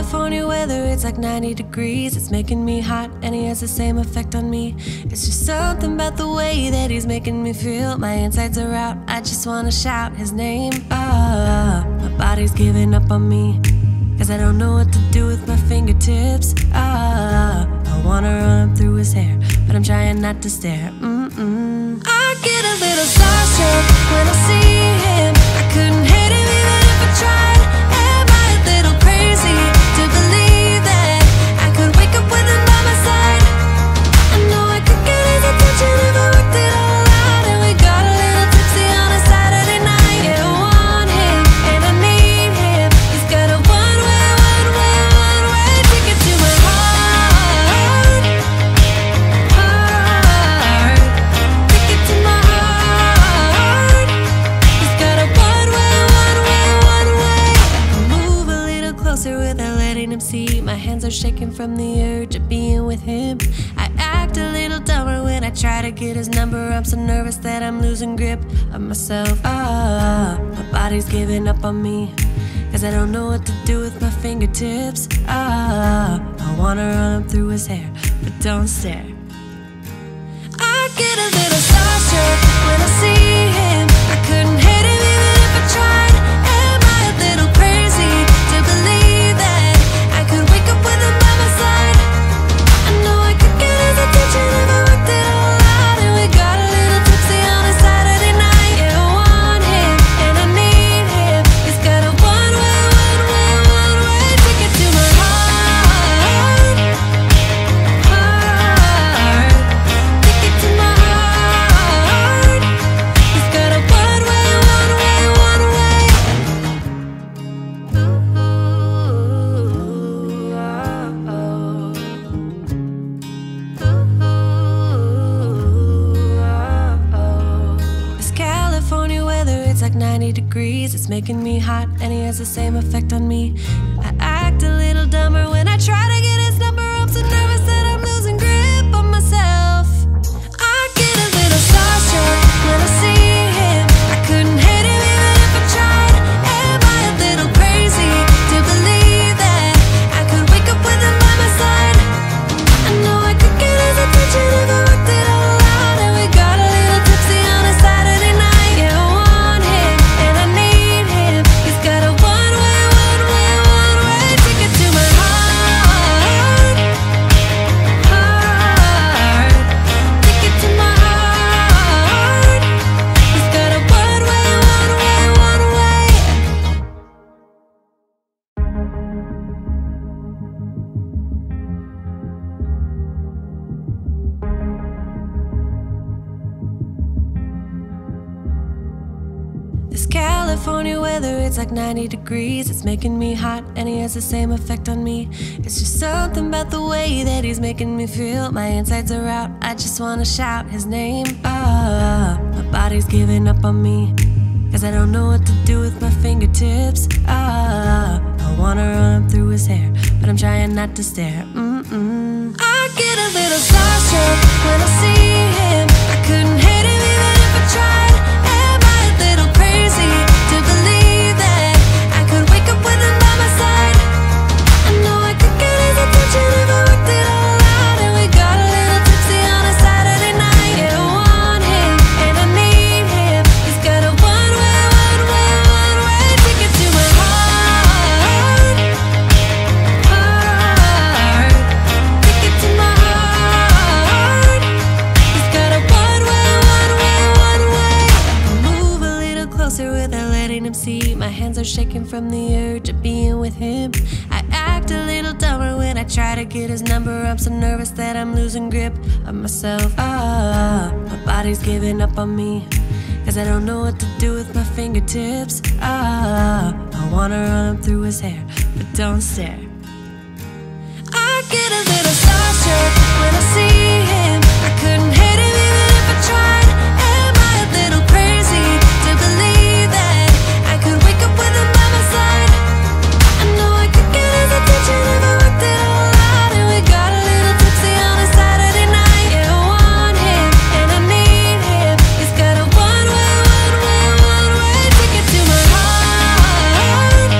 California weather, it's like 90 degrees. It's making me hot and he has the same effect on me. It's just something about the way that he's making me feel. My insides are out, I just wanna shout his name. My body's giving up on me, cause I don't know what to do with my fingertips. I wanna run up through his hair, but I'm trying not to stare. I get a little starstruck when I see him. I couldn't hate him even if I tried. Am I a little crazy to believe that I could wake up with him by my side? I know I could get his attention if I worked it all out. And we got a little tipsy on a Saturday night. Yeah, I want him and I need him. He's got a one-way ticket to my heart. Ticket to my heart. He's got a one-way. I can move a little closer without letting him see. My hands are shaking from the urge of being with him. I act a little dumber when I try to get his number. I'm so nervous that I'm losing grip of myself. My body's giving up on me, cause I don't know what to do with my fingertips. I wanna run up through his hair, but don't stare. I get a little starstruck when I see him. I couldn't hate him even if I tried. Am I a little crazy to believe that I could wake up with him by my side? I know I could get his attention if I worked it all out. And we got a little tipsy on a Saturday night. Yeah, I want him and I need him. He's got a one-way ticket to my heart. Ticket to my heart. He's got a one-way. Ooh, This California weather, it's like 90 degrees. It's making me hot and he has the same effect on me. I act a little dumber when I try to get his number. I'm so nervous that I'm losing grip on myself. I get a little starstruck when I see him. I couldn't hate him even if I tried. Am I a little crazy to believe that I could wake up with him by my side? I know I could get his attention if I worked it all out. And we got a little tipsy on a Saturday night. Yeah, I want him and I need him. He's got a one-way ticket to my heart. Ticket to my heart. He's got a one-way. This California weather, it's like 90 degrees. It's making me hot and he has the same effect on me. It's just something about the way that he's making me feel. My insides are out, I just wanna shout his name. My body's giving up on me, cause I don't know what to do with my fingertips. I wanna run up through his hair, but I'm trying not to stare. I get a little starstruck when I see him. I couldn't hate him even if I tried. Am I a little crazy to believe that I could wake up with him by my side? I know I could get his attention if I worked it all out. And we got a little tipsy on a Saturday night. Yeah, I want him and I need him. He's got a one-way ticket to my heart. Ticket to my heart. He's got a one-way. Move a little closer without letting him see. My hands are shaking from the urge of being with him. I act a little dumber when I try to get his number. I'm so nervous that I'm losing grip of myself. My body's giving up on me, cause I don't know what to do with my fingertips. I wanna run up through his hair, but don't stare. I get a little starstruck when I see him. I couldn't hate him even if I tried. Am I a little crazy to believe that I could wake up with him by my side? I know I could get his attention if I worked it all out. And we got a little tipsy on a Saturday night. Yeah, I want him and I need him. He's got a one-way ticket to my heart.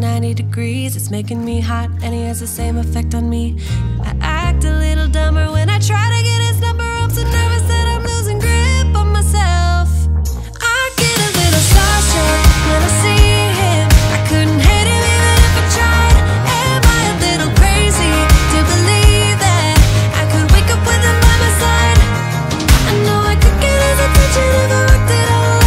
90 degrees. It's making me hot and he has the same effect on me. I act a little dumber when I try to get his number. I'm so nervous that I'm losing grip on myself. I get a little starstruck when I see him. I couldn't hate him even if I tried. Am I a little crazy to believe that I could wake up with him by my side? I know I could get his attention if I worked it all.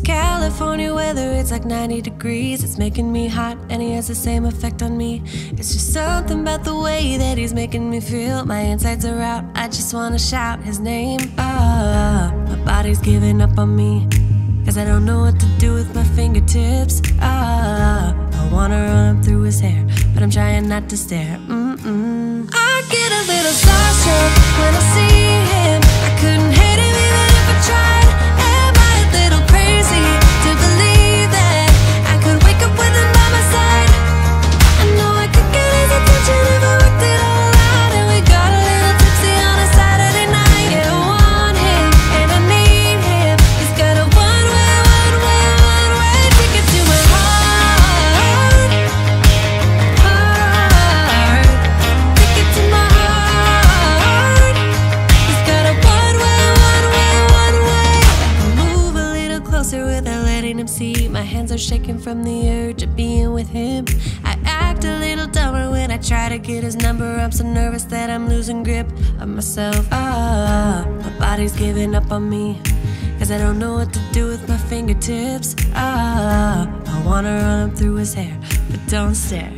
California weather, it's like 90 degrees. It's making me hot and he has the same effect on me. It's just something about the way that he's making me feel. My insides are out, I just wanna shout his name. My body's giving up on me, cause I don't know what to do with my fingertips. I wanna run up through his hair, but I'm trying not to stare. I get a little starstruck when I see him. I couldn't hate him even if I tried. Am I a little crazy? My hands are shaking from the urge of being with him. I act a little dumber when I try to get his number. I'm so nervous that I'm losing grip of myself. My body's giving up on me, cause I don't know what to do with my fingertips. I wanna run up through his hair, but don't stare.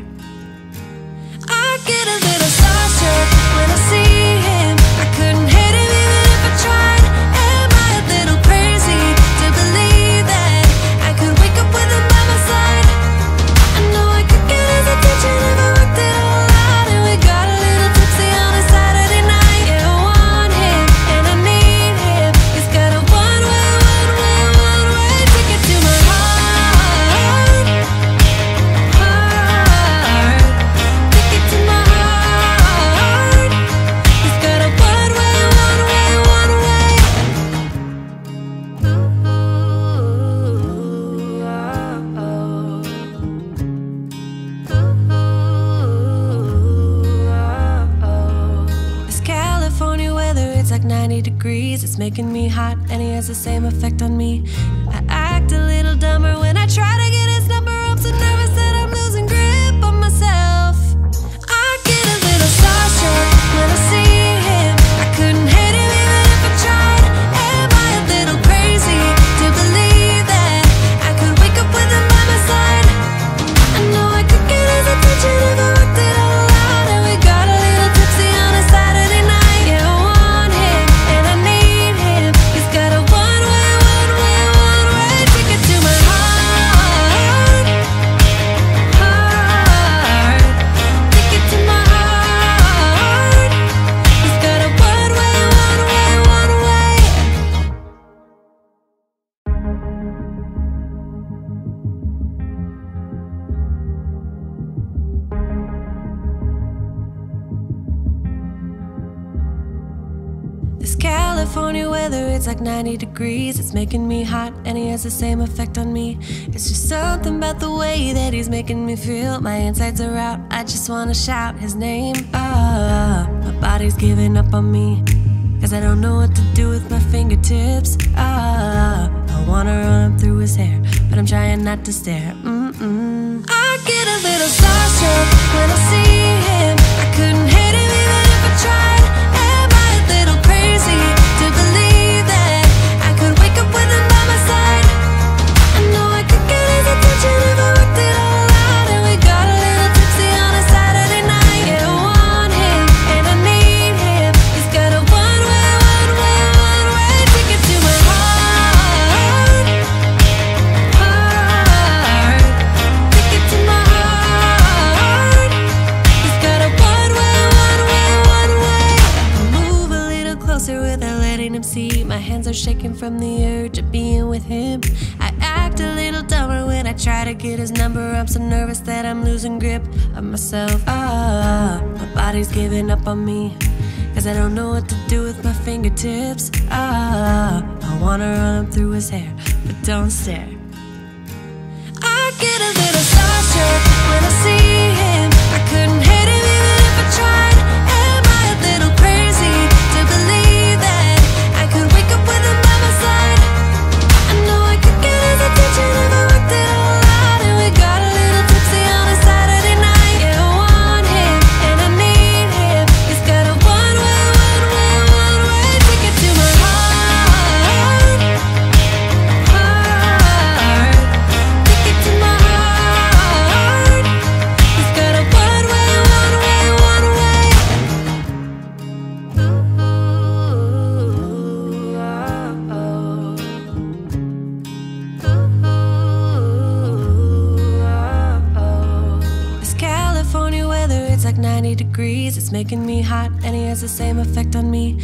I get a little starstruck when I see him. I couldn't hate him even if I tried. Am I a little crazy to believe that with him by my side? I know I could get his attention if I worked it all out. And we got a little tipsy on a Saturday night. Yeah, I want him, and I need him. He's got a one-way, one-way, one-way ticket to my heart. Heart, ticket to my heart. He's got a one-way, one-way, one-way. Like 90 degrees, it's making me hot and he has the same effect on me. I act a little dumber when I try to get his number. I'm so nervous that I'm losing grip on myself. I get a little starstruck when I see him. I couldn't hate him even if I tried. Am I a little crazy to believe that I could wake up with him by my side? I know I could get his attention if I worked it all. California weather, it's like 90 degrees. It's making me hot and he has the same effect on me. It's just something about the way that he's making me feel. My insides are out, I just wanna shout his name. My body's giving up on me, cause I don't know what to do with my fingertips. I wanna run up through his hair, but I'm trying not to stare. I get a little starstruck when I see him. I couldn't hate him even if I tried. Am I a little crazy to believe that I could wake up with him by my side? I know I could get his attention if I worked it all. are shaking from the urge of being with him. I act a little dumber when I try to get his number. I'm so nervous that I'm losing grip of myself. My body's giving up on me, 'cause I don't know what to do with my fingertips. I wanna run up through his hair, but don't stare. I get a little starstruck when I see him. I couldn't hate him even if I tried. Am I a little crazy to believe that I could wake up with him by my side? I know I could get his attention if I worked it all out. And we got a little tipsy on a Saturday night. Yeah, I want him and I need him. He's got a one-way ticket to my heart. Ticket to my heart. He's got a one-way. Ooh, oh, oh. Ooh, oh, oh. This California weather, it's like 90 degrees. It's making me hot, and he has the same effect on me.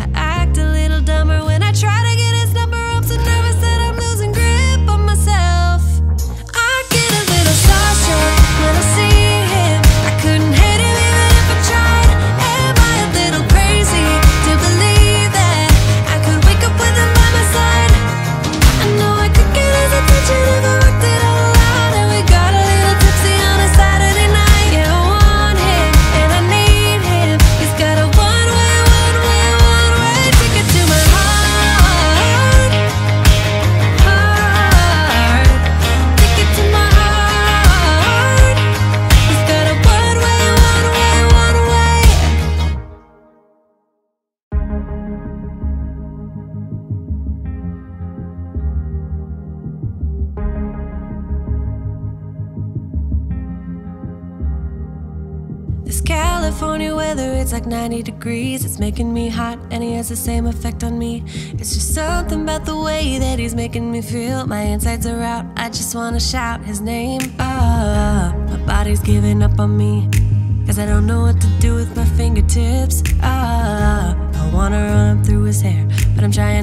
I act a little dumber when I try to get his number. I'm so nervous that I'm losing grip on myself. I get a little starstruck when I see him. I couldn't hate him even if I tried. Am I a little crazy to believe that I could wake up with him by my side? I know I could get his attention if I worked it all out. And we got a little tipsy on a Saturday night. Yeah, I want him and I need him. He's got a one-way ticket to my heart. Ticket to my heart. He's got a one-way. This California weather, it's like 90 degrees. It's making me hot, and he has the same effect on me. It's just something about the way that he's making me feel. My insides are out, I just wanna shout his name. My body's giving up on me, 'cause I don't know what to do with my fingertips. I wanna run up through his hair, but I'm trying not to stare. I get a little starstruck when I see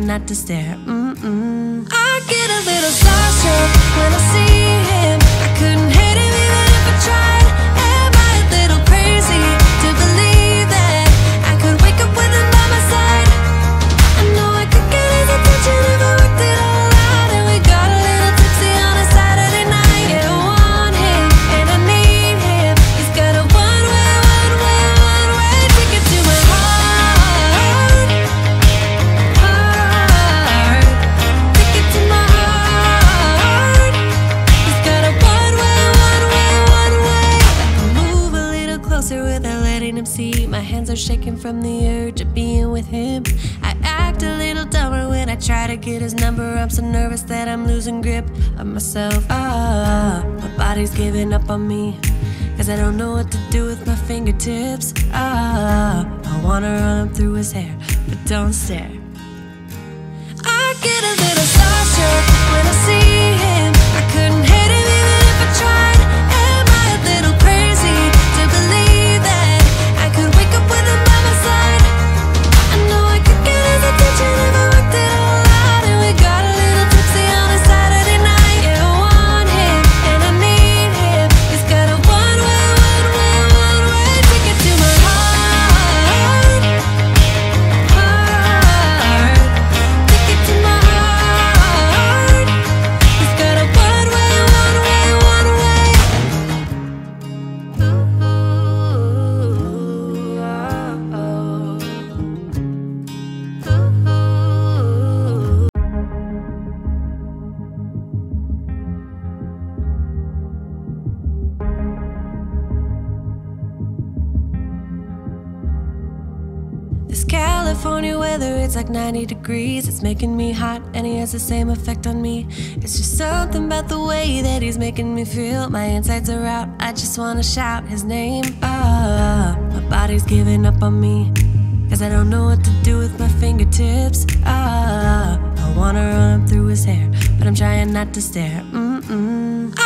him. I couldn't hate him even if I tried. Am I a little crazy to believe that I could wake up with him by my side? I know I could get his attention if I worked it all out. And we got a little tipsy on a Saturday night. Yeah, I want him and I need him. He's got a one-way ticket to my heart. Ticket to my heart. He's got a one-way. I move a little closer without letting him see. My hands are shaking from the urge of being with him. I act a little dumber when I try to get his number. I'm so nervous that I'm losing grip of myself. My body's giving up on me, 'cause I don't know what to do with my fingertips. I wanna run up through his hair, but don't stare. I get a little starstruck when I see him. I couldn't hate him even if I tried. Am I a little crazy to believe that I could wake up with him by my side? I know I could get his attention if I worked it all out. And we got a little tipsy on a Saturday night. Yeah, I want him and I need him. He's got a one-way ticket to my heart. Ticket to my heart. He's got a one-way. Ooh, oh, oh. Ooh. This California weather, it's like 90 degrees. It's making me hot, and he has the same effect on me. It's just something about the way that he's making me feel. My insides are out, I just wanna shout his name. My body's giving up on me, 'cause I don't know what to do with my fingertips. I wanna run up through his hair, but I'm trying not to stare.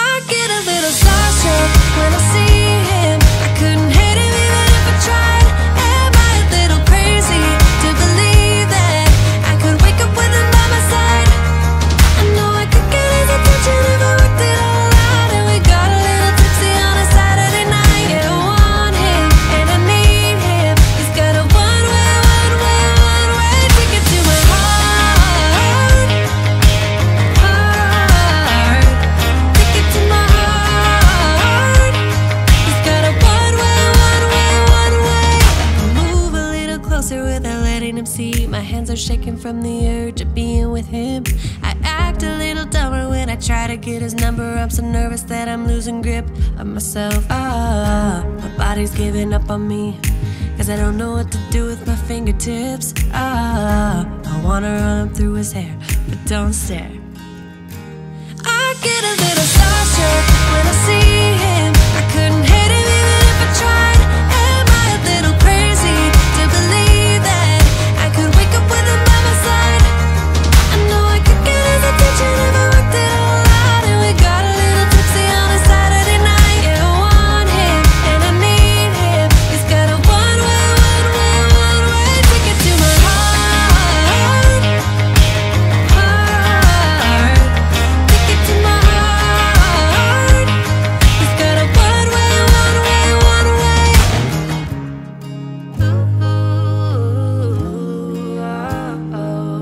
I get a little starstruck when I see him. I couldn't hate him even if I tried. Am I a little crazy to believe that I could wake up with him? compared to being with him. I act a little dumber when I try to get his number. I'm so nervous that I'm losing grip of myself. My body's giving up on me, cause I don't know what to do with my fingertips. I wanna run through his hair, but don't stare. I get a little starstruck when I see him. I couldn't hate him even if I tried. Am I a little crazy to believe that I could wake up with him by my side? I know I could get his attention if I worked it all out. And we got a little tipsy on a Saturday night. Yeah, I want him and I need him. He's got a one-way ticket to my heart. He's got a one-way. Ooh, oh, oh. Ooh,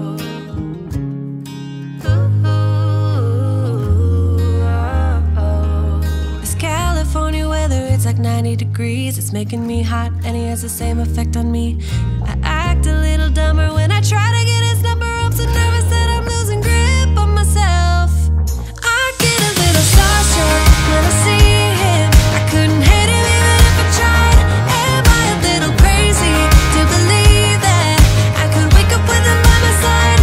oh, oh. This California weather, it's like 90 degrees. It's making me hot, and he has the same effect on me. I act a little dumber when I try to get his number. I'm so nervous that I'm losing grip on myself. I get a little starstruck when I see him. I couldn't hate him even if I tried. Am I a little crazy to believe that I could wake up with him by my side?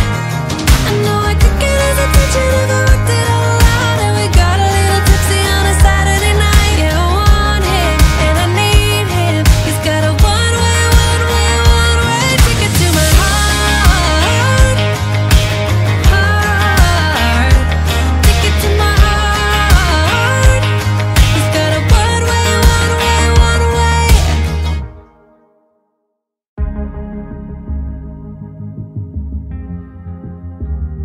I know I could get his attention if I worked it all out. And we got a little tipsy on a Saturday night. Yeah, I want him and I need him. He's got a one-way ticket to my heart. Ticket to my heart. He's got a one-way. This California weather, it's like 90 degrees. It's making me hot, and he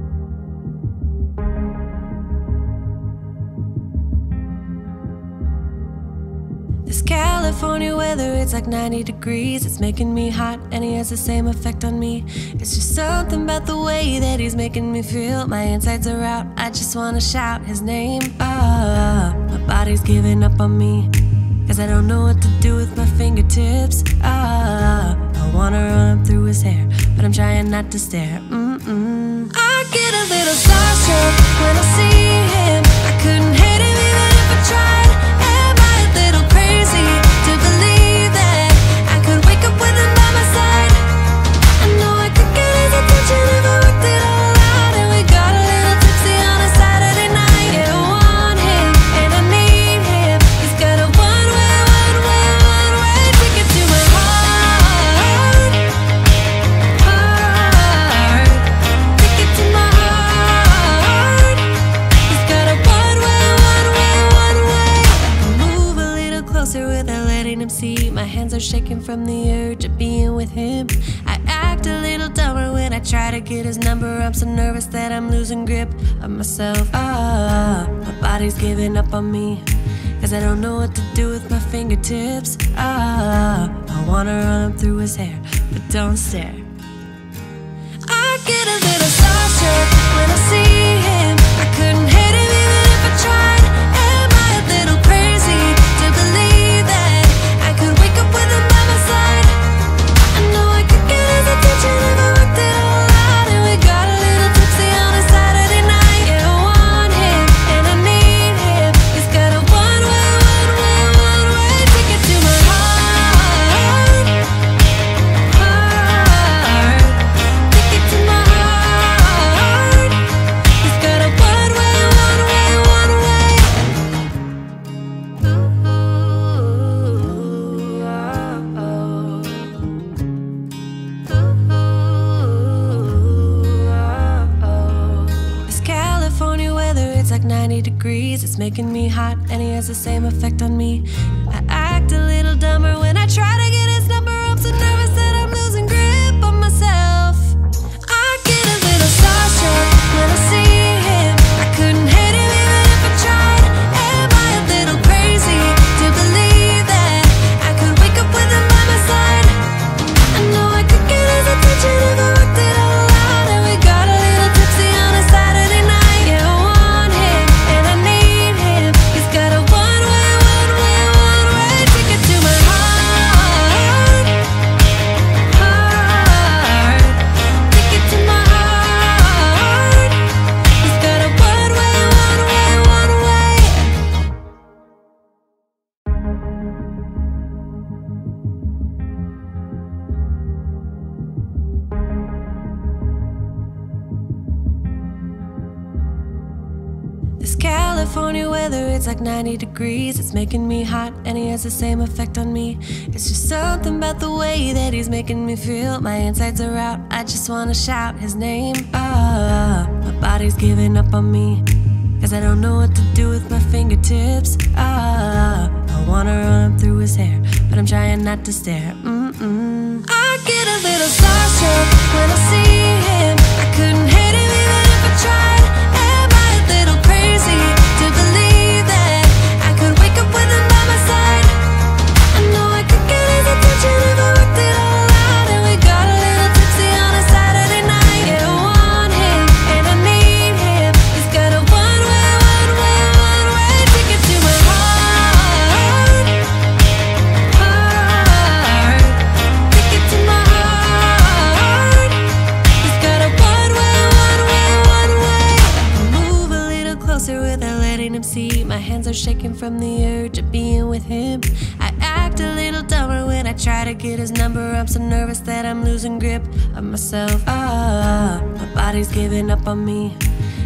has the same effect on me. It's just something about the way that he's making me feel. My insides are out, I just wanna shout his name. My body's giving up on me, cause I don't know what to do with my fingertips. I wanna run through his hair, but I'm trying not to stare. I get a little starstruck when I see him. I couldn't hate him even if I tried. Am I a little crazy to believe that I could wake up with him by my side? I know I could get his attention if I worked it all out. And we got a little tipsy on a Saturday night. Yeah, I want him and I need him. He's got a one-way ticket to my heart. Ticket to my heart. He's got a one-way. Move a little closer without letting him see. My hands are shaking from the urge of being with him. I act a little dumber when I try to get his number. I'm so nervous that I'm losing grip of myself. My body's giving up on me, cause I don't know what to do with my fingertips. I wanna run through his hair, but don't stare. I get a little starstruck when I see him. I couldn't hate him even if I tried. Am I a little crazy to believe that I could wake up with him by my side? I know I could get his attention if I worked it all out. And we got a little tipsy on a Saturday night. Yeah, I want him and I need him. He's got a one-way ticket to my heart. Ticket to my heart. He's got a one-way. Ooh, oh, oh. Ooh, oh, oh. This California weather, it's like 90 degrees. It's making me hot, and he has the same effect on me. I act a little dumber when I try to get his number. I'm so nervous that I'm losing grip on myself. I get a little starstruck when I see him. I couldn't hate him even if I tried. Am I a little crazy to believe that I could wake up with him by my side? I know I could get his attention if I worked it all out. And we got a little tipsy on a Saturday night. Yeah, I want him and I need him. He's got a one-way ticket to my heart. California weather, it's like 90 degrees. It's making me hot and he has the same effect on me. It's just something about the way that he's making me feel. My insides are out, I just wanna shout his name. Ah, my body's giving up on me, cause I don't know what to do with my fingertips. Ah, I wanna run up through his hair, but I'm trying not to stare. I get a little starstruck when I see him. I couldn't hate him even if I tried. Am I a little crazy to believe that I could wake up with him by my side? I know I could get his attention if I worked it all out, and we got a little tipsy on a Saturday night. Yeah, I want him and I need him. He's got a one-way ticket to my heart. Ticket to my heart. He's got a one-way. I move a little closer without letting him see. My hands are shaking from the urge of being with him. I act a little dumber when I try to get his number. I'm so nervous that I'm losing grip of myself. Ah, my body's giving up on me,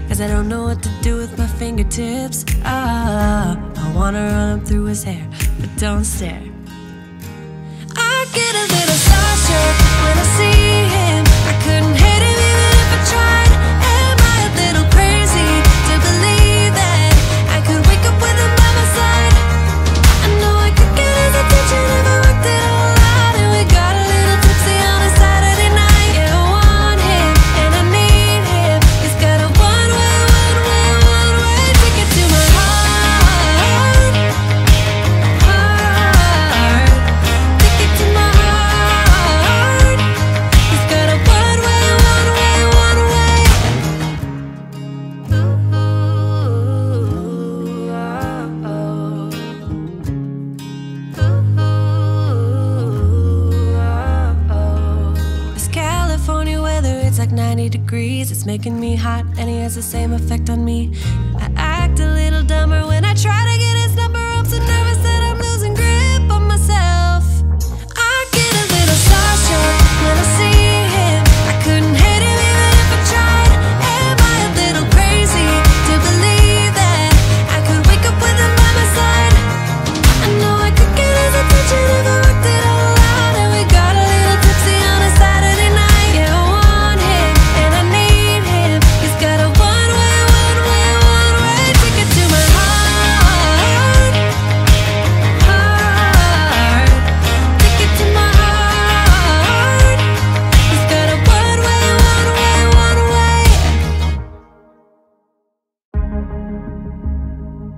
cause I don't know what to do with my fingertips. Ah, I wanna run up through his hair, but don't stare. I get a little starstruck when I see him. I couldn't hate him even if I tried. Am I a little crazy to believe that I could wake up with him by my side? I know I could get his attention if I worked it all out, and we got a little tipsy on a Saturday night. Yeah, I want him and I need him. He's got a one-way ticket to my heart. Ticket to my heart. He's got a one-way. Ooh, oh, oh. This California weather, it's like 90 degrees. It's making me hot, and he has the same effect on me. I act a little dumber when I try to get his number. I'm so nervous that I'm losing grip on myself. I get a little starstruck when I see him. I couldn't hate him even if I tried. Am I a little crazy to believe that I could wake up with him by my side?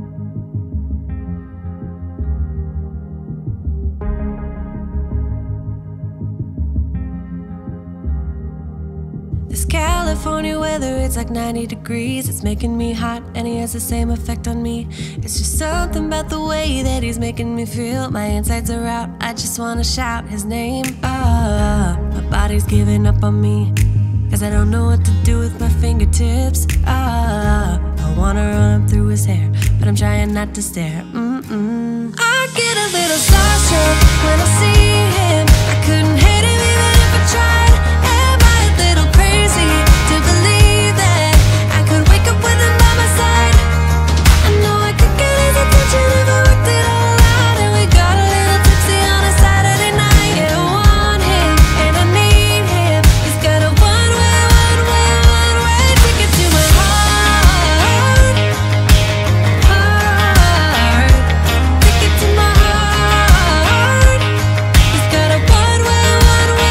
I know I could get his attention if I worked it all out, and we got a little tipsy on a Saturday night. Yeah, I want him and I need him. He's got a one-way ticket to my heart. Ticket to my heart. He's got a one-way. This California weather, it's like 90 degrees. It's making me hot, and he has the same effect on me. It's just something about the way that he's making me feel. My insides are out, I just wanna shout his name. Ah, my body's giving up on me, cause I don't know what to do with my fingertips. Ah, I wanna run up through his hair, but I'm trying not to stare. I get a little starstruck when I see him. I couldn't hate him even if I tried. Am I a little crazy to believe that I could wake up with him by my side? I know I could get his attention if I worked it all out, and we got a little tipsy on a Saturday night. Yeah, I want him and I need him. He's got a one-way ticket to my heart. Ticket to my heart. He's got a one-way. I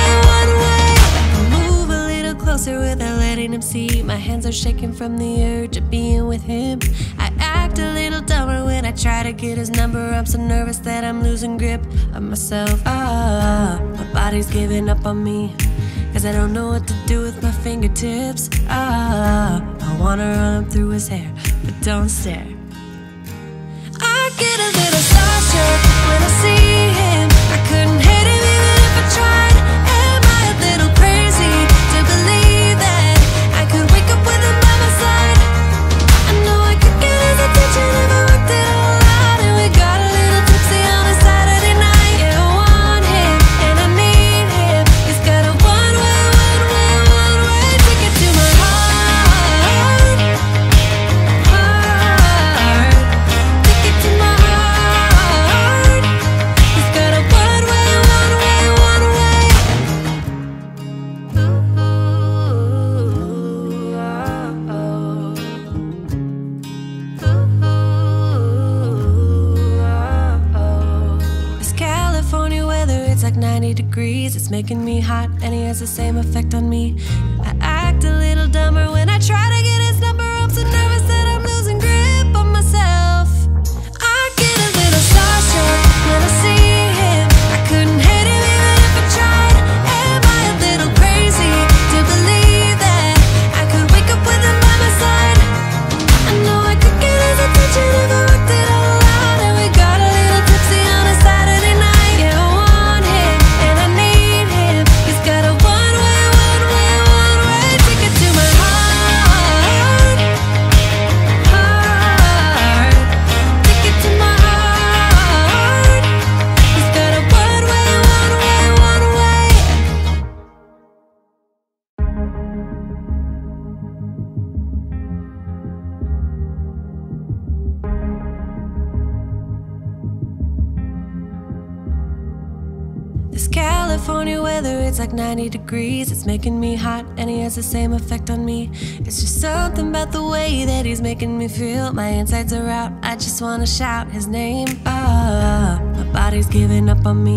move a little closer without letting him see. My hands are shaking from the urge of being with him. I act a little dumber when I try to get his number. I'm so nervous that I'm losing grip of myself. Ah, my body's giving up on me, cause I don't know what to do with my fingertips. Ah, I wanna run up through his hair, but don't stare. I get a little starstruck when I see him. I couldn't hate him even if I tried. Am I a little crazy to believe that I could wake up with him by my side? I know I could get his attention if I worked it all out, and we got a little tipsy on a Saturday night. Yeah, I want him and I need him. He's got a one-way ticket to my heart. degrees. It's making me hot and he has the same effect on me. I act a little dumber when I try to get his number. I'm so nervous that I'm losing grip on myself. I get a little starstruck when I see him. I couldn't hate him even if I tried. Am I a little crazy to believe that I could wake up with him by my side? I know I could get his attention if I worked it all out. And we got a little tipsy on a Saturday night. Yeah, I want him and I need him. He's got a one-way, one-way, one-way ticket to my heart. Ticket to my heart. He's got a one-way, one-way, one-way. This California weather, it's like 90 degrees. It's making me hot and he has the same effect on me. It's just something about the way that he's making me feel. My insides are out, I just wanna shout his name. Ah, my body's giving up on me,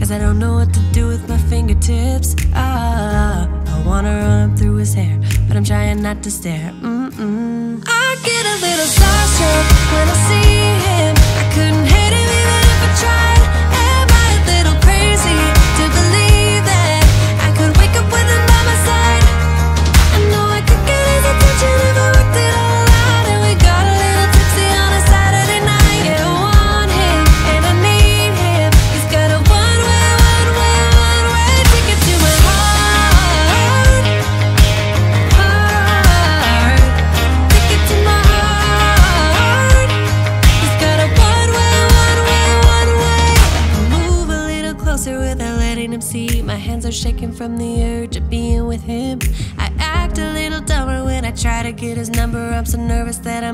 cause I don't know what to do with my fingertips. Ah, I wanna run up through his hair, but I'm trying not to stare. I get a little starstruck when I see him. I couldn't hate him even if I tried. Am I a little crazy to believe that I could wake up with him by my side? I know I could get his attention if I worked it all out. And we got a little tipsy on a Saturday night. Yeah, I want him and I need him. He's got a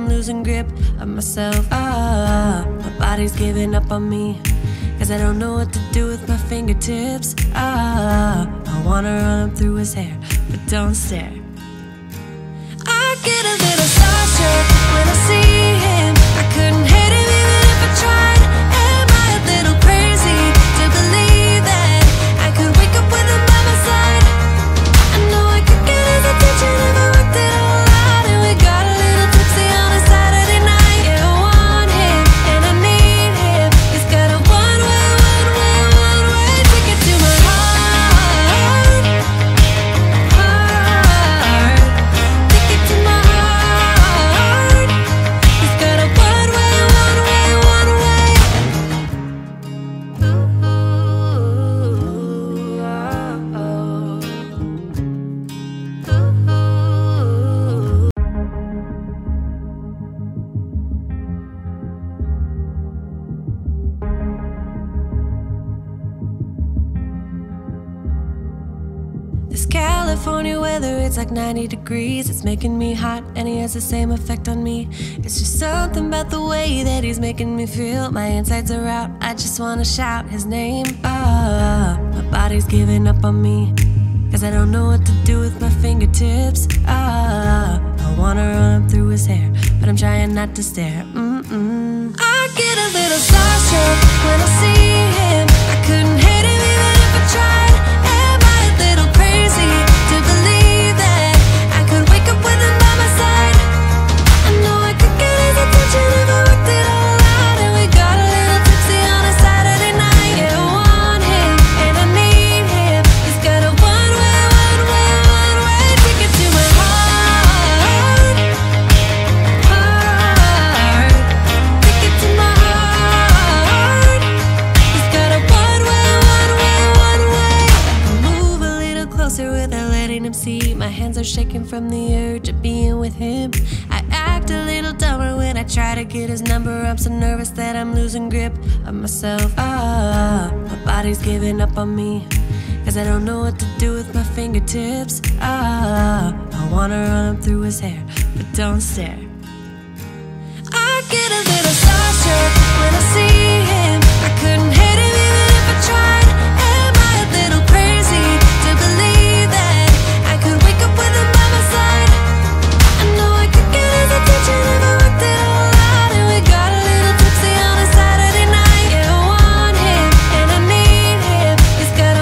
one-way, one-way, one-way ticket to my heart. Ticket to my heart. He's got a one-way, one-way, one-way. I move a little closer without letting him see. My hands are shaking from the urge of being with him. I act a little dumber when I try to get his number. I'm so nervous that I'm losing grip of myself. Ah, my body's giving up on me, cause I don't know what to do with my fingertips. Ah, I wanna run up through his hair, but don't stare. I get a little starstruck when I see him. I couldn't hate him even if I tried. Am I a little crazy to believe that I could wake up with him by my side? I know I could get his attention if I worked it all out. And we got a little tipsy on a Saturday night. Yeah, I want him and I need him. He's got a one-way, one-way, one-way ticket to my heart. Ticket to my heart. He's got a one-way, one-way, one-way. Ooh, oh, oh. Ooh. This California weather, it's like 90 degrees. It's making me hot and he has the same effect on me. It's just something about the way that he's making me feel. My insides are out, I just wanna shout his name. Ah, my body's giving up on me, cause I don't know what to do with my fingertips. Ah, I wanna run up through his hair, but I'm trying not to stare. I get a little starstruck when I see him. I couldn't hate him even if I tried. Am I a little crazy to believe that I could wake up with him by my side? I know I could get his attention if I worked it all out. And we got a little tipsy on a Saturday night. Yeah, I want him and I need him. He's got a one-way, one-way, one-way ticket to my heart. Ticket to my heart. He's got a one-way, one-way, one-way. I move a little closer without letting him see. My hands are shaking from the urge of being with him. I act a little dumber when I try to get his number. I'm so nervous that I'm losing grip of myself. Ah, my body's giving up on me, cause I don't know what to do with my fingertips. Ah, I wanna run up through his hair, but don't stare. I get a little starstruck when I see him. I couldn't hate him even if I tried. Am I a little crazy to believe that I could wake up with him by my side? I know I could get his attention if I worked it all out. And we got a little tipsy on a Saturday night. Yeah, I want him and I need him. He's got a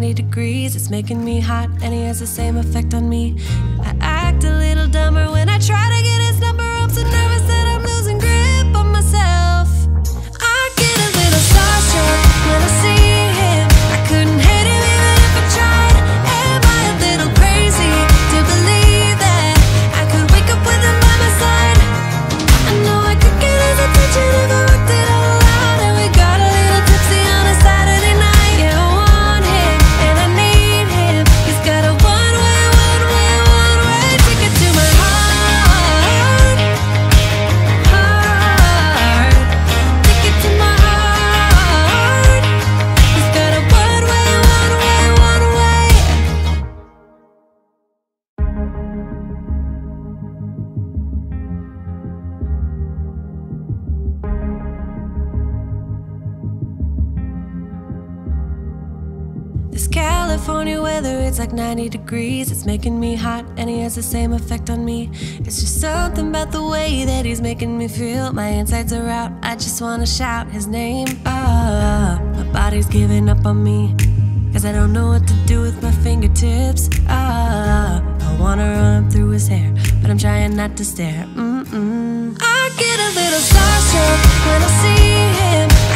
90 degrees. It's making me hot and he has the same effect on me. I act a little dumber when I try to get his number. I'm so nervous that I'm losing grip on myself. I get a little starstruck when I see him. I couldn't hate him even if I tried. Am I a little crazy to believe that I could wake up with him by my side? I know I could get his attention if I worked it all out. And we got a little tipsy on a Saturday night. Yeah, I want him and I need him. He's got a one-way, one-way, one-way ticket to my heart. Ticket to my heart. He's got a one-way, one-way, one-way. This California weather, it's like 90 degrees. It's making me hot and he has the same effect on me. It's just something about the way that he's making me feel. My insides are out, I just wanna shout his name. My body's giving up on me, cause I don't know what to do with my fingertips. I wanna run up through his hair, but I'm trying not to stare. I get a little starstruck when I see him.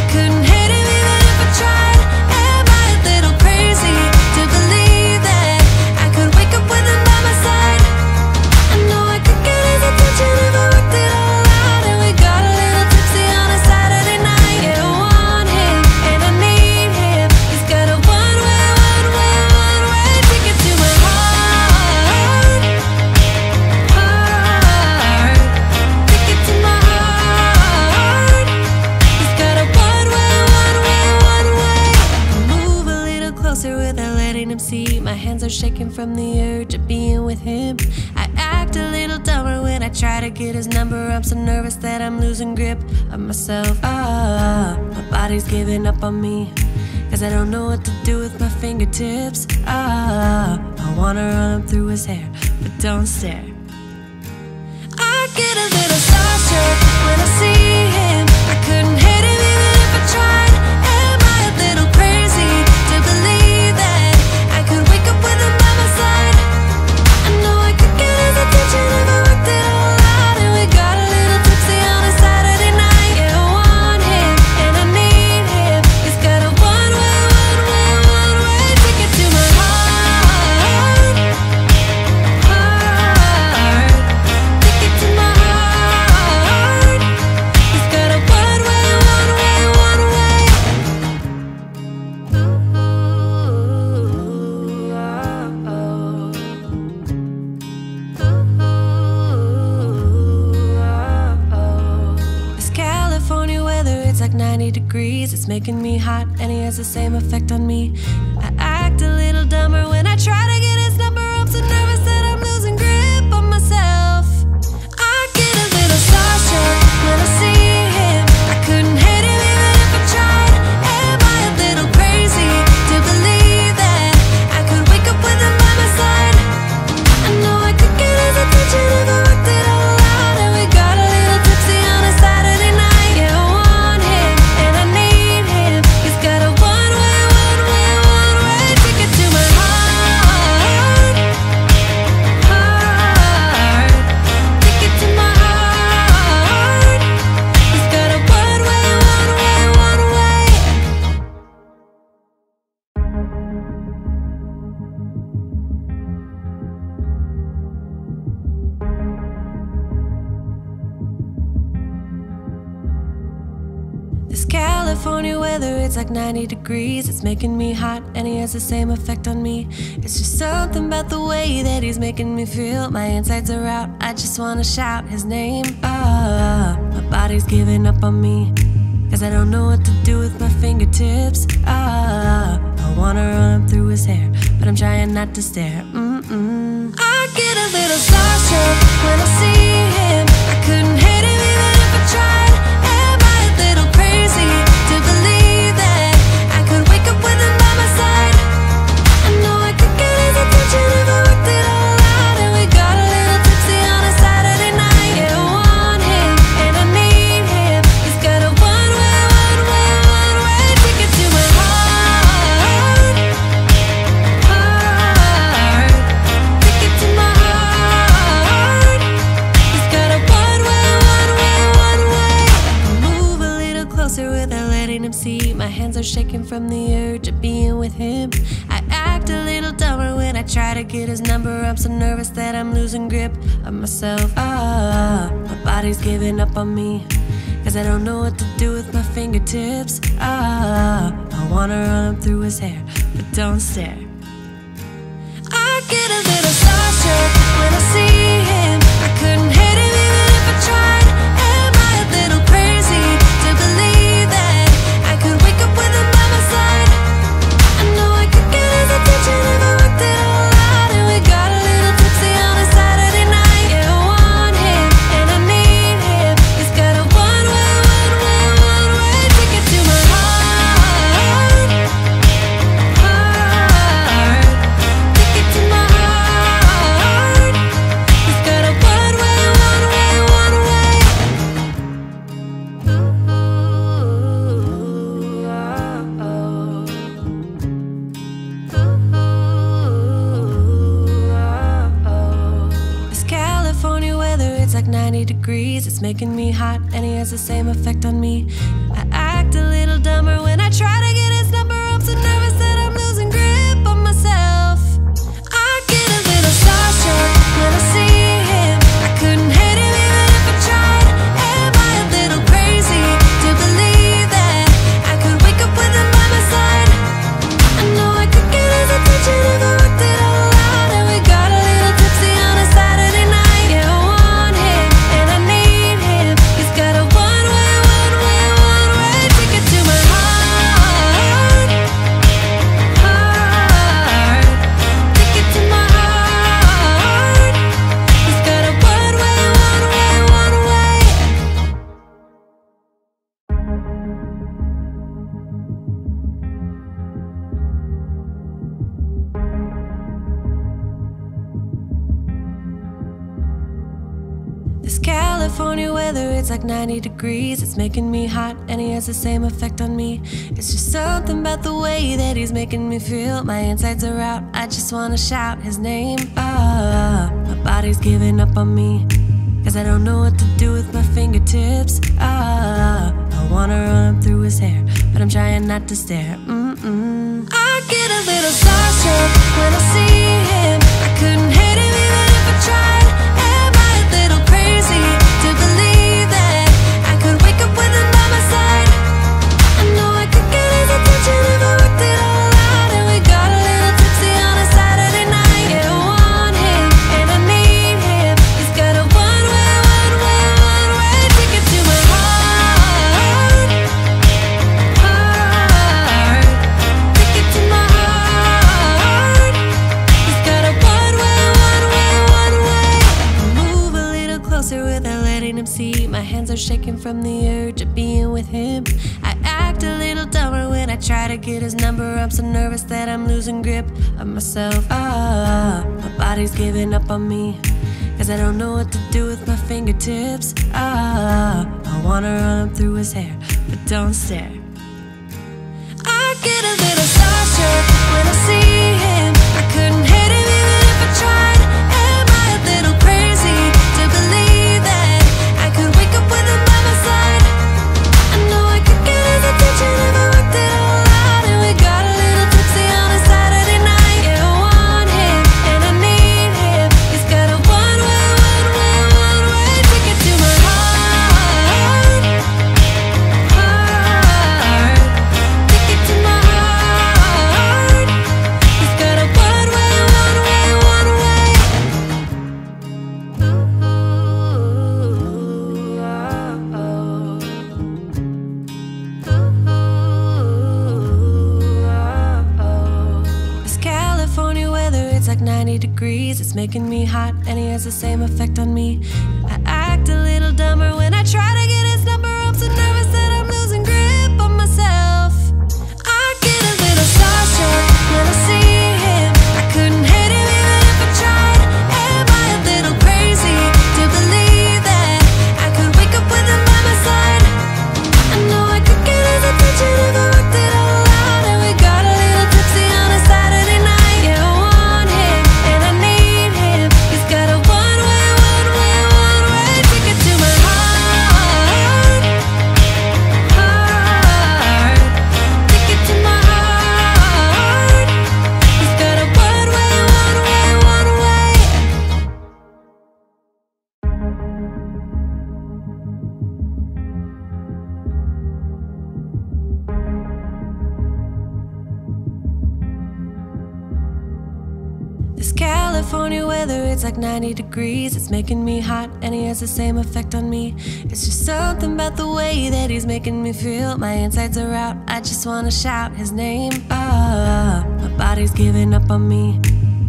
I couldn't hate him even if I tried. Am I a little crazy to believe that I could wake up with him by my side? I know I could get his attention if I worked it all out. And we got a little tipsy on a Saturday night. Yeah, I want him and I need him. He's got a one-way, one-way, one-way ticket to my heart. Heart. Ticket to my heart. He's got a one-way, one-way, one-way. I move a little closer without letting him see. My hands are shaking from the urge of being with him. I act a little dumber when I try to get his number. I'm so nervous that I'm losing grip of myself. My body's giving up on me, cause I don't know what to do with my fingertips. I wanna run up through his hair, but don't stare. I get a little starstruck when I see him. I couldn't hate him even if I tried. Am I a little crazy to believe that I could wake up with him by my side? I know I could get his attention if I worked it all out. And we got a little tipsy on a Saturday night. Yeah, I want him and I need him. He's got a one-way, one-way, one-way ticket to my heart. Heart. Ticket to my heart. He's got a one-way, one-way, one-way. Ooh, This California weather, it's like 90 degrees. It's making me hot and he has the same effect on me. I act a little dumber when I try to get his number. I'm so nervous that I'm losing grip on myself. I get a little starstruck when I see him. I couldn't hate him even if I tried. Am I a little crazy to believe that I could wake up with him by my side? I know I could get his attention if I worked it all out. And we got a little tipsy on a Saturday night. Yeah, I want him and I need him. He's got a one-way, one-way, one-way ticket to my heart. Heart. Ticket to my heart. He's got a one-way, one-way, one-way. This California weather, it's like 90 degrees. It's making me hot and he has the same effect on me. It's just something about the way that he's making me feel. My insides are out, I just wanna shout his name. My body's giving up on me, cause I don't know what to do with my fingertips. I wanna run up through his hair, but I'm trying not to stare. I get a little starstruck when I see him. I couldn't hate him even if I tried. Am I a little crazy to believe that I could wake up with him by my side? I know I could get his attention if I worked it all out. And we got a little tipsy on a Saturday night. Yeah, I want him and I need him. He's got a one-way, one-way, one-way ticket to my heart. My hands are shaking from the urge of being with him. I act a little dumber when I try to get his number. I'm so nervous that I'm losing grip of myself. My body's giving up on me, 'cause I don't know what to do with my fingertips. I wanna run up through his hair, but don't stare. I get a little starstruck when I see him. I couldn't hate him even if I tried. Am I a little crazy to believe that I could wake up with him by my side? I know I could get his attention if I worked it all out. And we got a little tipsy on a Saturday night. Yeah, I want him and I need him. He's got a one-way ticket to my like 90 degrees, it's making me hot, and he has the same effect on me. I act a little dumber when I try to get his number. I'm so nervous that I'm losing grip on myself. I get a little starstruck when I see him. I couldn't hate him even if I tried. Am I a little crazy to believe that I could wake up with him by my side? I know I could get his attention if I worked it all out. And we got a little tipsy on a Saturday night. This California weather, it's like 90 degrees. It's making me hot, and he has the same effect on me. It's just something about the way that he's making me feel. My insides are out, I just wanna shout his name. My body's giving up on me, 'cause I don't know what to do with my fingertips. I wanna run through his hair, but I'm trying not to stare. I get a little starstruck when I see him. I couldn't hate him even if I tried. To believe that I could wake up with him by my side. I know I could get his attention if I worked it all out. And we got a little tipsy on a Saturday night. Yeah, I want him and I need him. He's got a one-way ticket to my heart. Ticket to my heart. He's got a one-way. I move a little closer without letting him see. My hands are shaking from the urge of being with him. I act a little dumber when I try to get his number. I'm so nervous that I'm losing grip of myself. My body's giving up on me, 'cause I don't know what to do with my fingertips. I wanna run up through his hair, but don't stare. I get a little starstruck when I see him. I couldn't hate him even if I tried. Am I a little crazy to believe that I could wake up with him by my side? I know I could get his attention if I worked it all out. And we got a little tipsy on a Saturday night. Yeah, I want him and I need him. He's got a one-way ticket to my heart. Ticket to my heart. He's got a one-way. This California weather, it's like 90 degrees. It's making me hot, and he has the same effect on me. I act a little dumber when I try to get his number. I'm so nervous that I'm losing grip on myself. I get a little starstruck when I see him. I couldn't hate him even if I tried. Am I a little crazy to believe that I could wake up with him by my side? I know I could get his attention if I worked it all out. And we got a little tipsy on a Saturday night. Yeah, I want him and I need him. He's got a one-way ticket to my California weather, it's like 90 degrees. It's making me hot and he has the same effect on me. It's just something about the way that he's making me feel. My insides are out, I just wanna shout his name up. My body's giving up on me,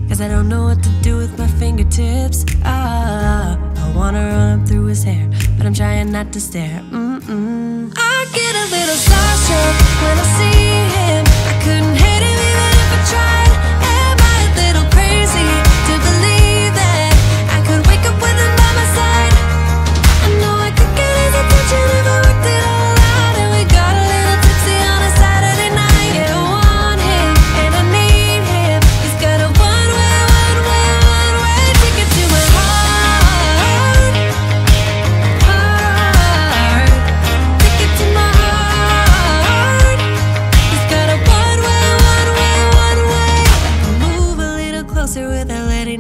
cause I don't know what to do with my fingertips. I wanna run up through his hair, but I'm trying not to stare. I get a little starstruck when I see him. I couldn't hate him even if I tried. Am I a little crazy to believe that I could wake up with him by my side? I know I could get his attention if I worked it all out. And we got a little tipsy on a Saturday night. Yeah, I want him and I need him. He's got a one-way ticket to my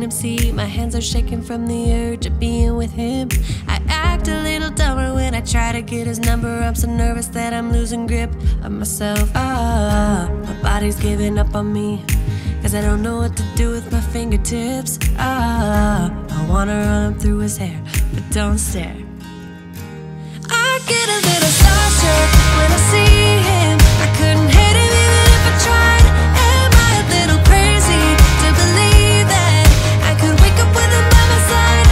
see. My hands are shaking from the urge of being with him. I act a little dumber when I try to get his number. I'm so nervous that I'm losing grip of myself. My body's giving up on me, cause I don't know what to do with my fingertips. I wanna run up through his hair, but don't stare. I get a little starstruck when I see him. I couldn't hate him even if I tried. Am I a little crazy to believe that with him by my side?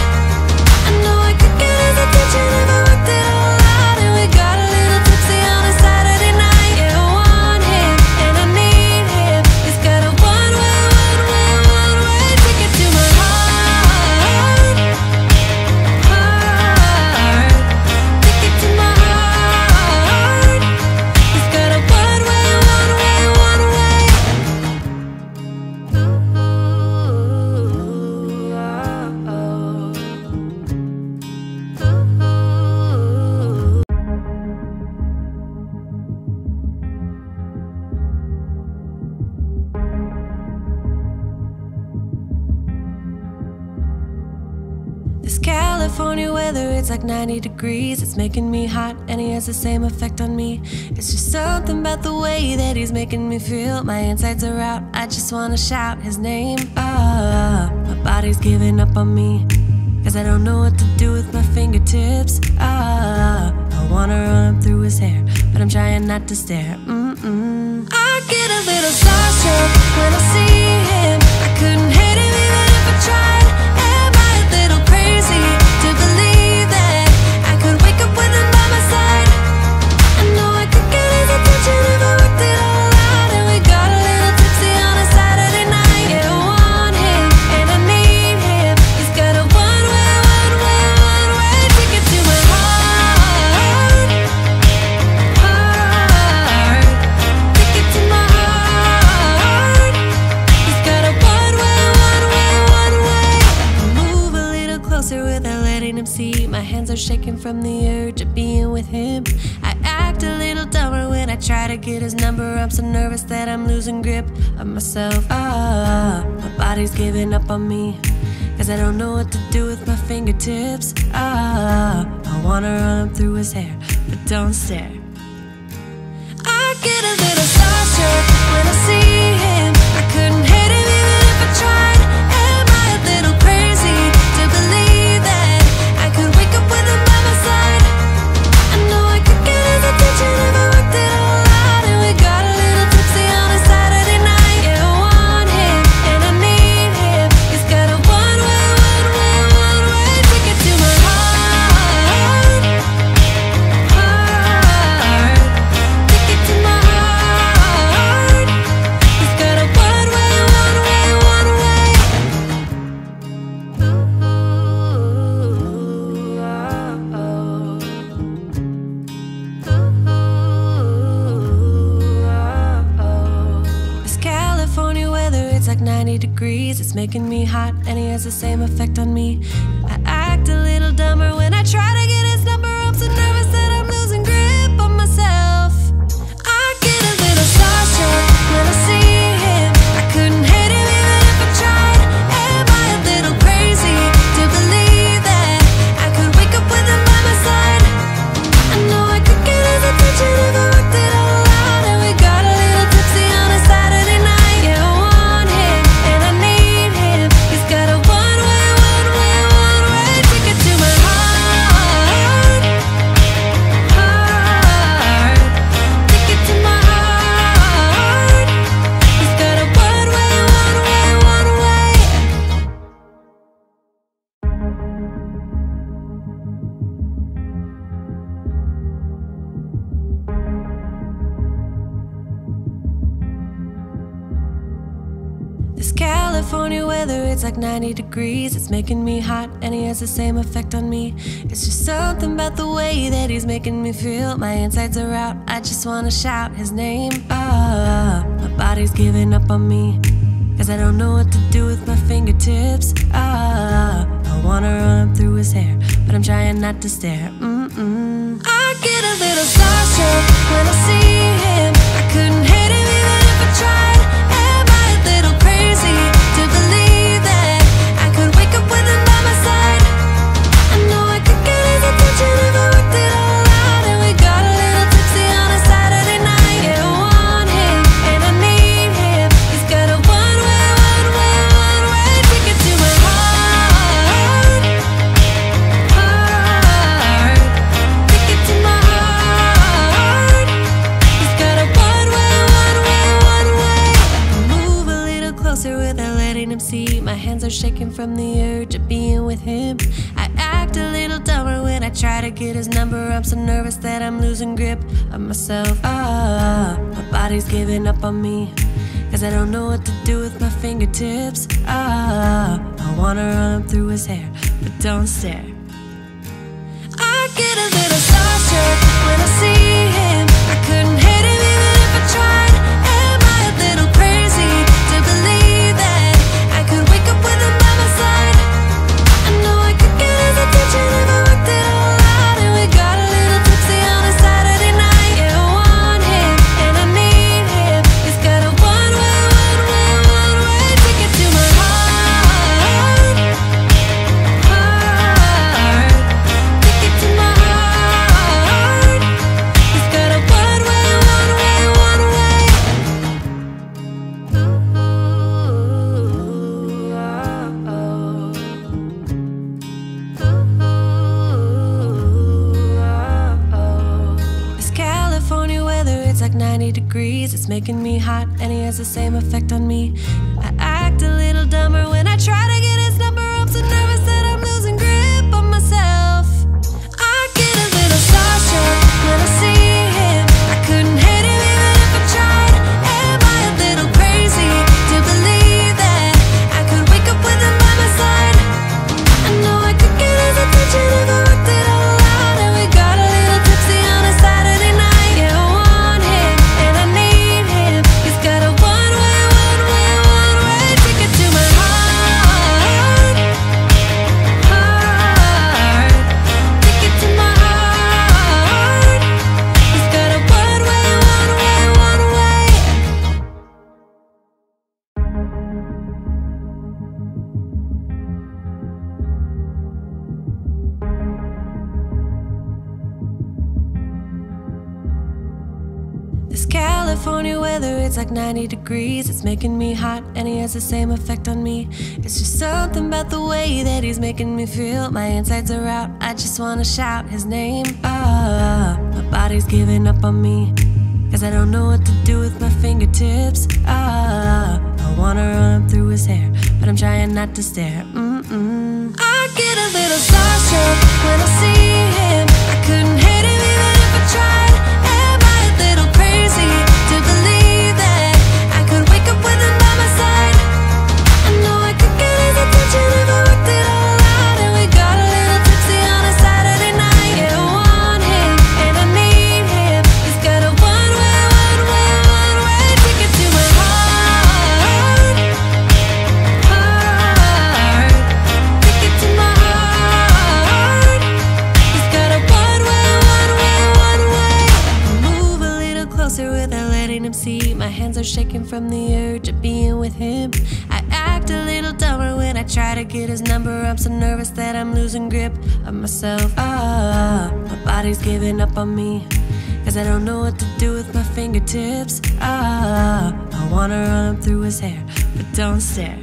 I know I could get his attention if I worked it all out. And we got a little tipsy on a Saturday night. Yeah, I want him and I need him. He's got a one-way ticket to my heart. Ticket to my heart. He's got a one-way. California weather, it's like 90 degrees. It's making me hot and he has the same effect on me. It's just something about the way that he's making me feel. My insides are out, I just wanna shout his name up. My body's giving up on me, cause I don't know what to do with my fingertips. I wanna run up through his hair, but I'm trying not to stare. I get a little starstruck when I see him. I couldn't hate him even if I tried. Am I a little crazy to believe that I could wake up with him by my side? I know I could get his attention if I worked it all out. And we got a little tipsy on a Saturday night. Yeah, I want him and I need him. He's got a one-way ticket to my heart. Ticket to my heart. He's got a one-way. I move a little closer with a letting him see. My hands are shaking from the urge of being with him. I act a little dumber when I try to get his number. I'm so nervous that I'm losing grip of myself. My body's giving up on me, cause I don't know what to do with my fingertips. I wanna run up through his hair, but don't stare. I get a little starstruck when I see him. I couldn't hate him even if I tried. Am I a little crazy to believe that I could wake up with him by my side? I know I could get his attention if I worked it all out. And we got a little tipsy on a Saturday night. Yeah, I want him and I need him. He's got a one-way ticket to my heart. Ticket to my heart. He's got a one-way. This California weather, it's like 90 degrees. It's making me hot and he has the same effect on me. I act a little dumber when I try to get his number. I'm so nervous that I'm losing grip on myself. I get a little starstruck when I see him. I couldn't hate him even if I tried. Am I a little crazy to believe that I could wake up with him by my side? I know I could get his attention if I worked it all out. And we got a little tipsy on a Saturday night. Yeah, I want him and I need him. He's got a California weather, it's like 90 degrees. It's making me hot and he has the same effect on me. It's just something about the way that he's making me feel. My insides are out, I just wanna shout his name. My body's giving up on me, cause I don't know what to do with my fingertips. I wanna run up through his hair, but I'm trying not to stare. I get a little starstruck when I see him. I couldn't hate him even if I tried. Am I a little crazy to believe that I could wake up with him by my side? I know I could get his attention if I worked it all out. And we got a little tipsy on a Saturday night. Yeah, I want him and I need him. He's got a one-way ticket to my see. My hands are shaking from the urge of being with him. I act a little dumber when I try to get his number. I'm so nervous that I'm losing grip of myself. My body's giving up on me, cause I don't know what to do with my fingertips. I wanna run up through his hair, but don't stare. I get a little starstruck when I see him. I couldn't hate him even if I tried. Am I a little crazy to believe that with him by my side? I know I could get his attention if I worked it all out. And we got a little tipsy on a Saturday night. Yeah, I want him and I need him. He's got a one-way ticket to my heart. Ticket to my heart. He's got a one-way. Like 90 degrees, it's making me hot and he has the same effect on me. I act a little dumber when I try to get his number. I'm so nervous that I'm losing grip on myself. I get a little starstruck when I see him. I couldn't hate him even if I tried. Am I a little crazy to believe that I could wake up with him by my side? I know I could get his attention if I worked it all out. And we got a little tipsy on a Saturday night. California weather, it's like 90 degrees. It's making me hot and he has the same effect on me. It's just something about the way that he's making me feel. My insides are out, I just wanna shout his name. My body's giving up on me, cause I don't know what to do with my fingertips. I wanna run up through his hair, but I'm trying not to stare. I get a little starstruck when I see him. I couldn't hate him even if I tried. Am I a little crazy to believe that I could wake up with him by my side? I know I could get his attention if I worked it all out. And we got a little tipsy on a Saturday night. Yeah, I want him and I need him. He's got a one-way ticket to my heart. Ticket to my heart. He's got a one-way. I move a little closer with a him see. My hands are shaking from the urge of being with him. I act a little dumber when I try to get his number. I'm so nervous that I'm losing grip of myself. My body's giving up on me, cause I don't know what to do with my fingertips. I wanna run up through his hair, but don't stare.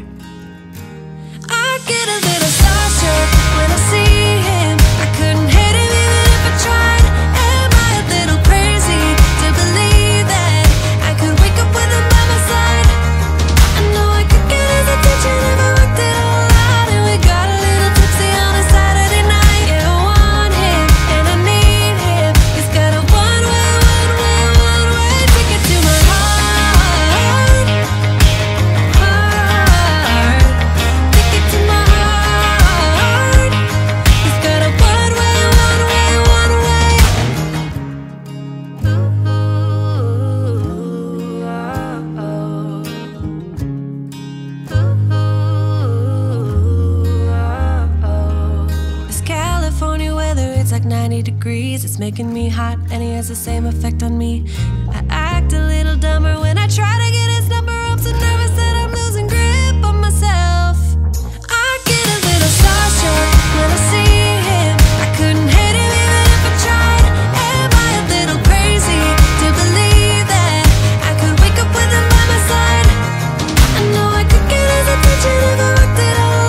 I get a little starstruck when I see him. I couldn't hate him even if I tried. Am I a little crazy to believe that with him by my side? I know I could get his attention if I worked it all out. And we got a little tipsy on a Saturday night. Yeah, I want him and I need him. He's got a one-way ticket to my heart. making me hot, and he has the same effect on me. I act a little dumber when I try to get his number. I'm so nervous that I'm losing grip on myself. I get a little starstruck when I see him. I couldn't hate him even if I tried. Am I a little crazy to believe that I could wake up with him by my side? I know I could get his attention if I worked it out.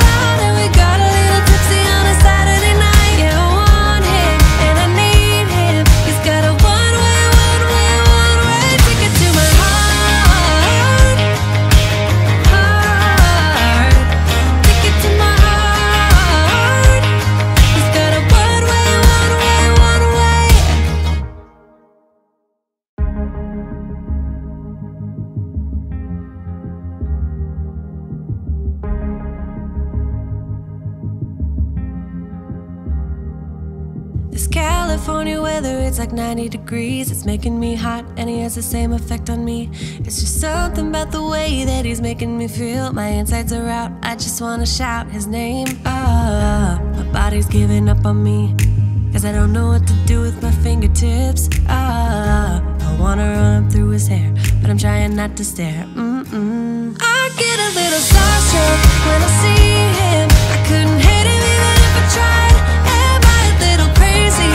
California weather, it's like 90 degrees. It's making me hot, and he has the same effect on me. It's just something about the way that he's making me feel. My insides are out, I just wanna shout his name. My body's giving up on me, cause I don't know what to do with my fingertips. I wanna run up through his hair, but I'm trying not to stare. I get a little starstruck when I see him. I couldn't hate him even if I tried. Am I a little crazy?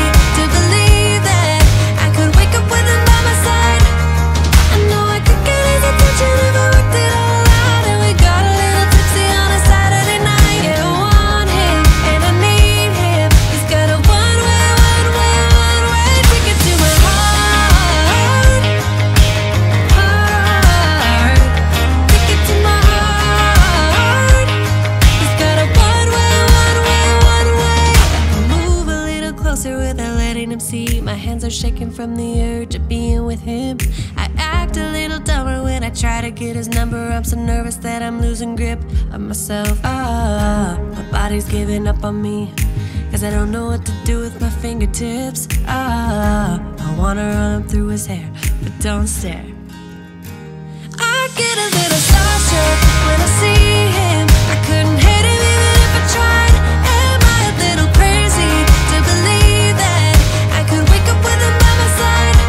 Shaking from the urge of being with him. I act a little dumber when I try to get his number. I'm so nervous that I'm losing grip of myself. My body's giving up on me, cause I don't know what to do with my fingertips. I wanna run up through his hair, but don't stare. I get a little starstruck when I see him. I couldn't hate him even if I tried. Am I a little crazy to believe that I could wake up with him by my side?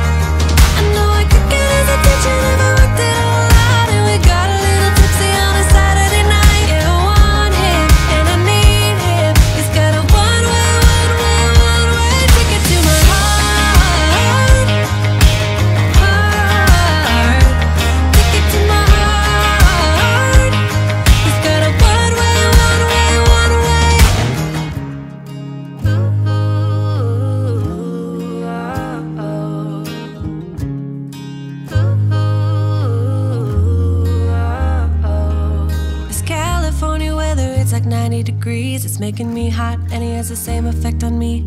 I know I could get his attention if I worked it all out, and we got a little tipsy on a Saturday night. Yeah, I want him, and I need him. He's got a one-way, one-way, one-way ticket to my heart. Ticket to my heart. He's got a one-way, one-way, one-way. Like 90 degrees, it's making me hot, and he has the same effect on me.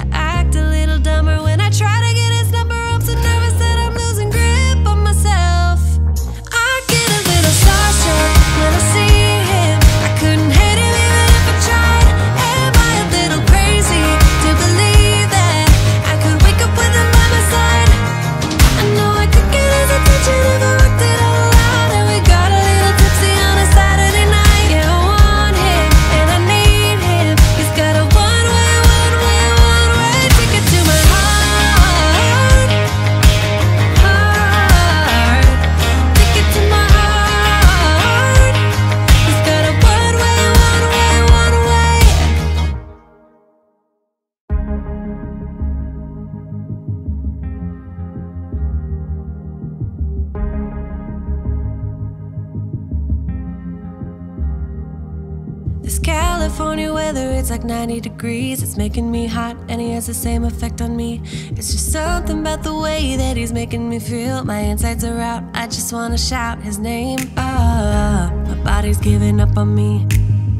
I act a little dumber when I try to get his number. I'm so nervous that I'm losing grip on myself. I get a little starstruck when I see him. I couldn't hate him even if I tried. Am I a little crazy to believe that I could wake up with him by my side? I know I could get his attention if I worked it all out, and we got a little tipsy on a Saturday night. California weather, it's like 90 degrees. It's making me hot, and he has the same effect on me. It's just something about the way that he's making me feel. My insides are out, I just wanna shout his name. My body's giving up on me,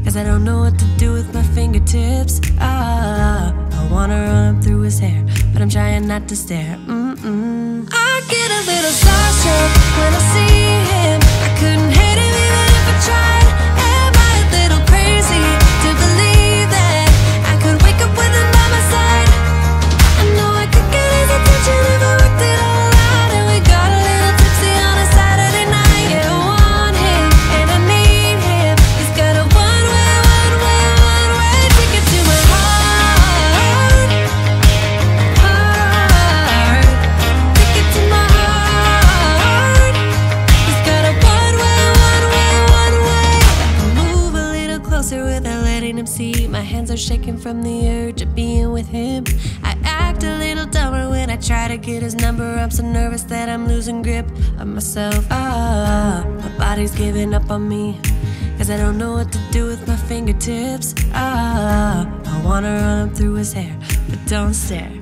cause I don't know what to do with my fingertips. I wanna run up through his hair, but I'm trying not to stare. I get a little starstruck when I see him. I couldn't hate him even if I tried. Am I a little crazy? from the urge of being with him. I act a little dumber when I try to get his number. I'm so nervous that I'm losing grip of myself. Ah, oh, my body's giving up on me, 'cause I don't know what to do with my fingertips. Ah, oh, I wanna run him through his hair, but don't stare.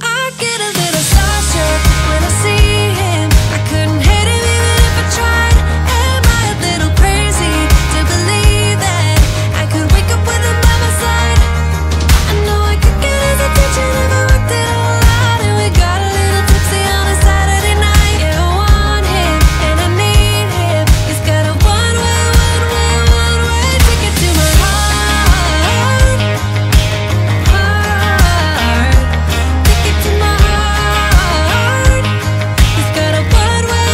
I get a little starstruck when I see him. I couldn't hate him even if I tried. Am I a little crazy to believe that I could wake up with him by my side? I know I could get his attention if I worked it all out, and we got a little tipsy on a Saturday night. Yeah, I want him and I need him. He's got a one-way ticket to my heart. Ticket to my heart. He's got a one-way.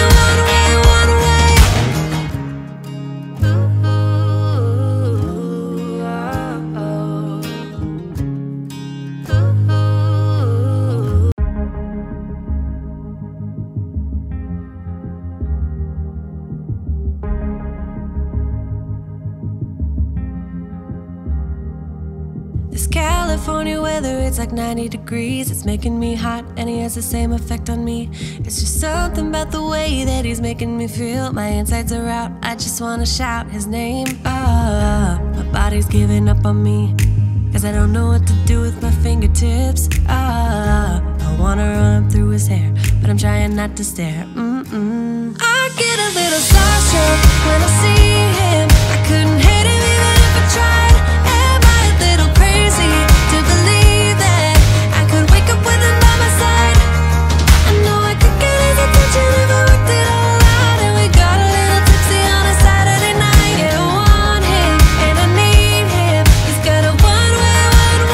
Ooh, oh, oh. Ooh. This California weather, it's like 90 degrees. It's making me hot, and he has the same effect on me. It's just something about the way that he's making me feel. My insides are out, I just wanna shout his name. Ah, my body's giving up on me, 'cause I don't know what to do with my fingertips. Ah, I wanna run him through his hair, but I'm trying not to stare. I get a little starstruck when I see him. I couldn't hate him even if I tried. Am I a little crazy to believe that I could wake up with him by my side? I know I could get his attention if I worked it all out, and we got a little tipsy on a Saturday night. Yeah, I want him and I need him. He's got a one-way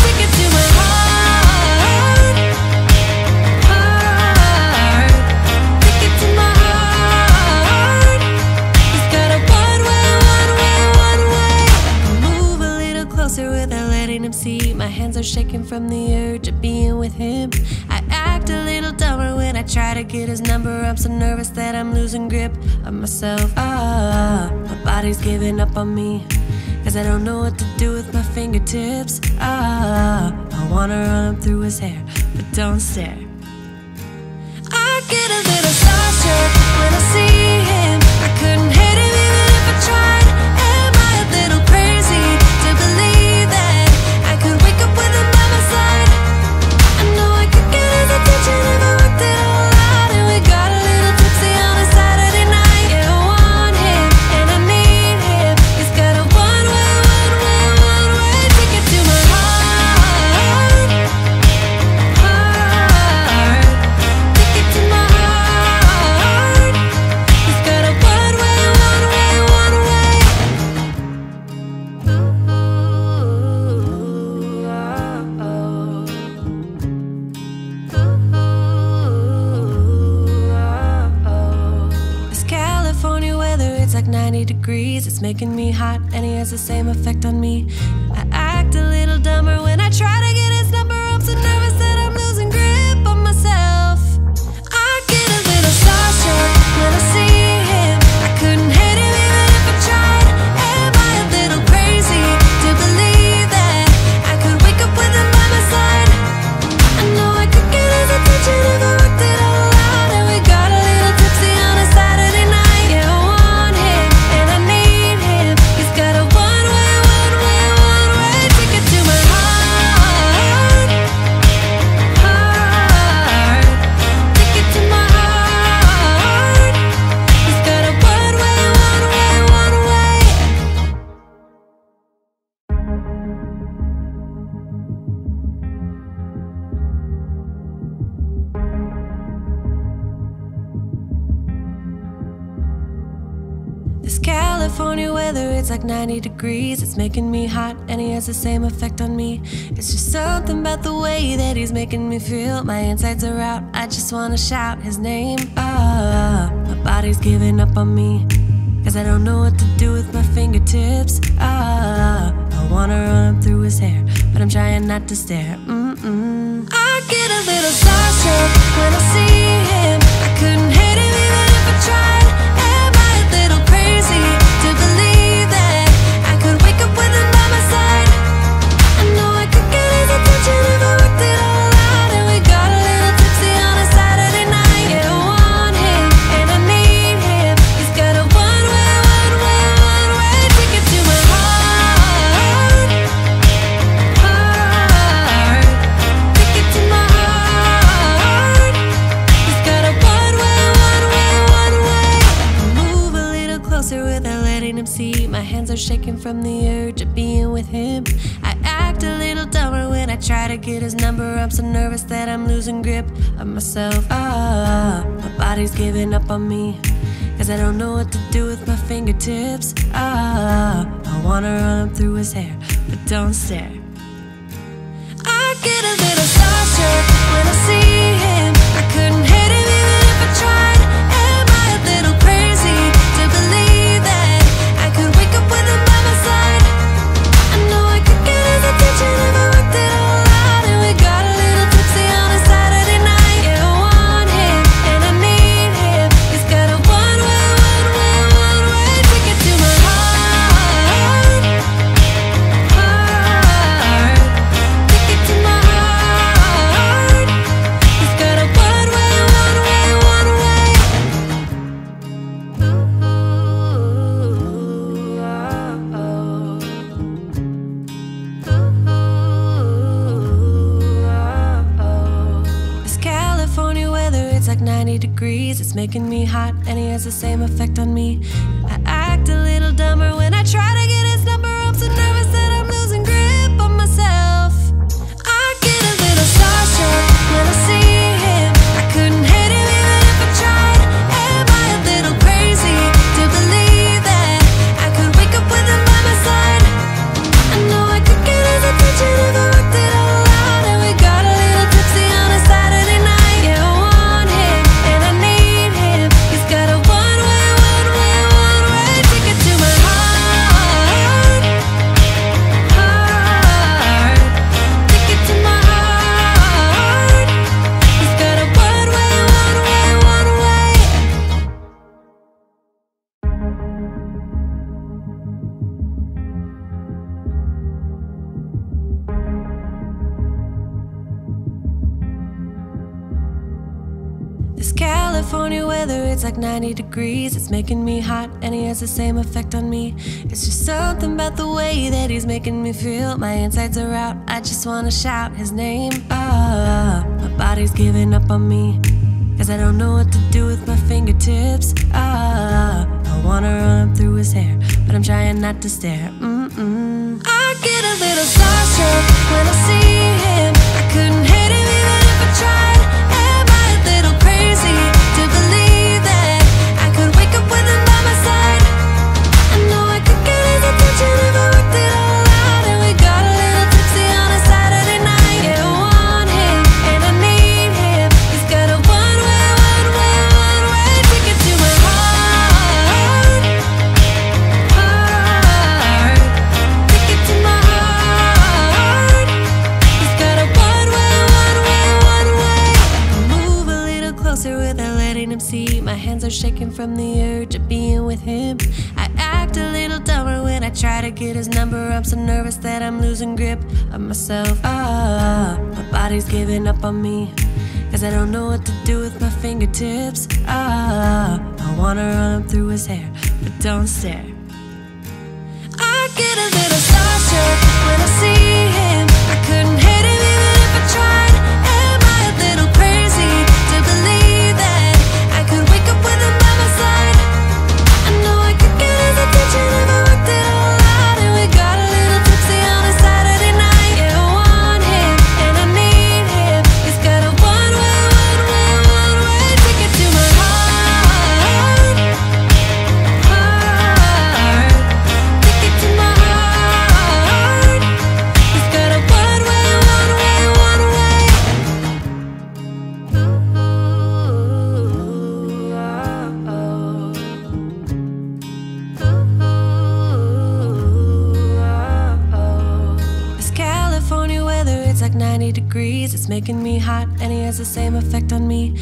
ticket to my heart. Ticket to my heart. He's got a one-way. I move a little closer without letting him see. My hands are shaking from the urge of being with him. I act a little dumber when I try to get his number. I'm so nervous that I'm losing grip of myself. Ah, oh, my body's giving up on me, 'cause I don't know what to do with my fingertips. Ah, oh, I wanna run him through his hair, but don't stare. I get a little starstruck when I see him. I couldn't hate him even if I tried. Am I a little crazy to believe that I could wake up with him by my side? I know I could get his attention if I worked it all out, and we got a little tipsy on a Saturday night. Yeah, I want him and I need him. He's got a one-way ticket to my heart. Ticket to my heart. He's got a one-way. Ooh, oh, oh. Ooh, oh, oh. This California weather, it's like 90 degrees. It's making me hot, and he has the same effect on me. I act a little dumber when I try to get his number. I'm so nervous that I'm losing grip on myself. I get a little starstruck when I see him. I couldn't hate him even if I tried. Am I a little crazy to believe that I could wake up with him by my side? I know I could get his attention if I worked it all out, and we got a little tipsy on a Saturday night. Yeah, I want him and I need him. He's got a one-way ticket to my heart. Ticket to my heart. He's got a one-way. This California weather, it's like 90 degrees. It's making me hot, and he has the same effect on me. It's just something about the way that he's making me feel. My insides are out, I just wanna shout his name. Ah, oh, my body's giving up on me, 'cause I don't know what to do with my fingertips. Ah, oh, I wanna run him through his hair, but I'm trying not to stare. I get a little starstruck when I see him. I couldn't hate him even if I tried. Am I a little crazy to believe that I could wake up with him by my side? hands are shaking from the urge of being with him. I act a little dumber when I try to get his number. I'm so nervous that I'm losing grip of myself. My body's giving up on me, 'cause I don't know what to do with my fingertips. I wanna run up through his hair, but don't stare. I get a little starstruck when I see him. I couldn't hit him even if I tried. Am I a little crazy to believe that I could wake up with him by my side? I know I could get his attention if I worked it all out, and we got a little tipsy on a Saturday night. Yeah, I want him and I need him. He's got a one-way ticket to my like 90 degrees, it's making me hot, and he has the same effect on me. I act a little dumber when I try to get his number. I'm so nervous that I'm losing grip on myself. I get a little starstruck when I see him. I couldn't hit him even if I tried. Am I a little crazy to believe that I could wake up with him by my side? I know I could get his attention if I worked it all out, and we got a little tipsy on a Saturday night. California weather, it's like 90 degrees, it's making me hot, and he has the same effect on me. It's just something about the way that he's making me feel. My insides are out, I just wanna shout his name. My body's giving up on me, 'cause I don't know what to do with my fingertips. I wanna run up through his hair, but I'm trying not to stare. I get a little starstruck when I see him. I couldn't hit him even if I tried. Am I a little crazy to believe that I could wake up with him by my side? I know I could get his attention if I worked it all out, and we got a little tipsy on a Saturday night. Yeah, I want him and I need him. He's got a one-way ticket to my heart. Ticket to my heart. He's got a one-way. I move a little closer without letting him see. My hands are shaking from the urge of being with him. I act a little dumber when I try to get his number. I'm so nervous that I'm losing grip of myself. My body's giving up on me, 'cause I don't know what to do with my fingertips. I wanna run up through his hair, but don't stare. I get a little starstruck when I see him. I couldn't hit him even if I tried. Am I a little crazy to believe that I could wake up with him by my side? I know I could get his attention if I worked it all out, and we got a little tipsy on a Saturday night. Yeah, I want him and I need him. He's got a one-way ticket to my heart. Ticket to my heart. He's got a one-way. Ooh, oh, oh. This California weather, it's like 90 degrees, it's making me hot, and he has the same effect on me.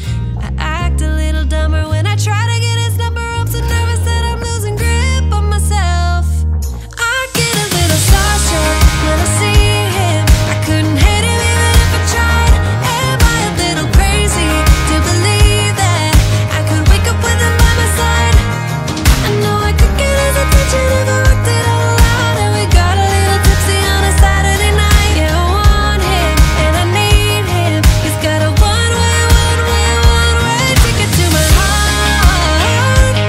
I act a little dumber when I try to get his number. I'm so nervous that I'm losing grip on myself. I get a little starstruck when I see him. I couldn't hit him even if I tried. Am I a little crazy to believe that I could wake up with him by my side? I know I could get his attention if I worked it all out, and we got a little tipsy on a Saturday night. Yeah, I want him and I need him. He's got a one-way ticket to my heart.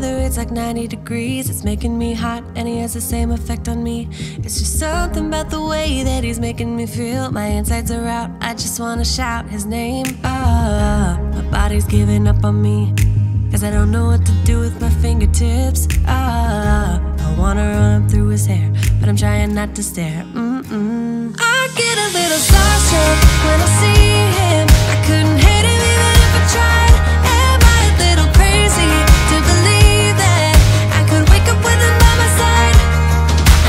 weather, it's like 90 degrees. It's making me hot and he has the same effect on me. It's just something about the way that he's making me feel. My insides are out, I just wanna shout his name. My body's giving up on me, 'cause I don't know what to do with my fingertips. I wanna run through his hair, but I'm trying not to stare. I get a little starstruck when I see him. I couldn't hate him even if I tried. Am I a little crazy to believe that I could wake up with him by my side?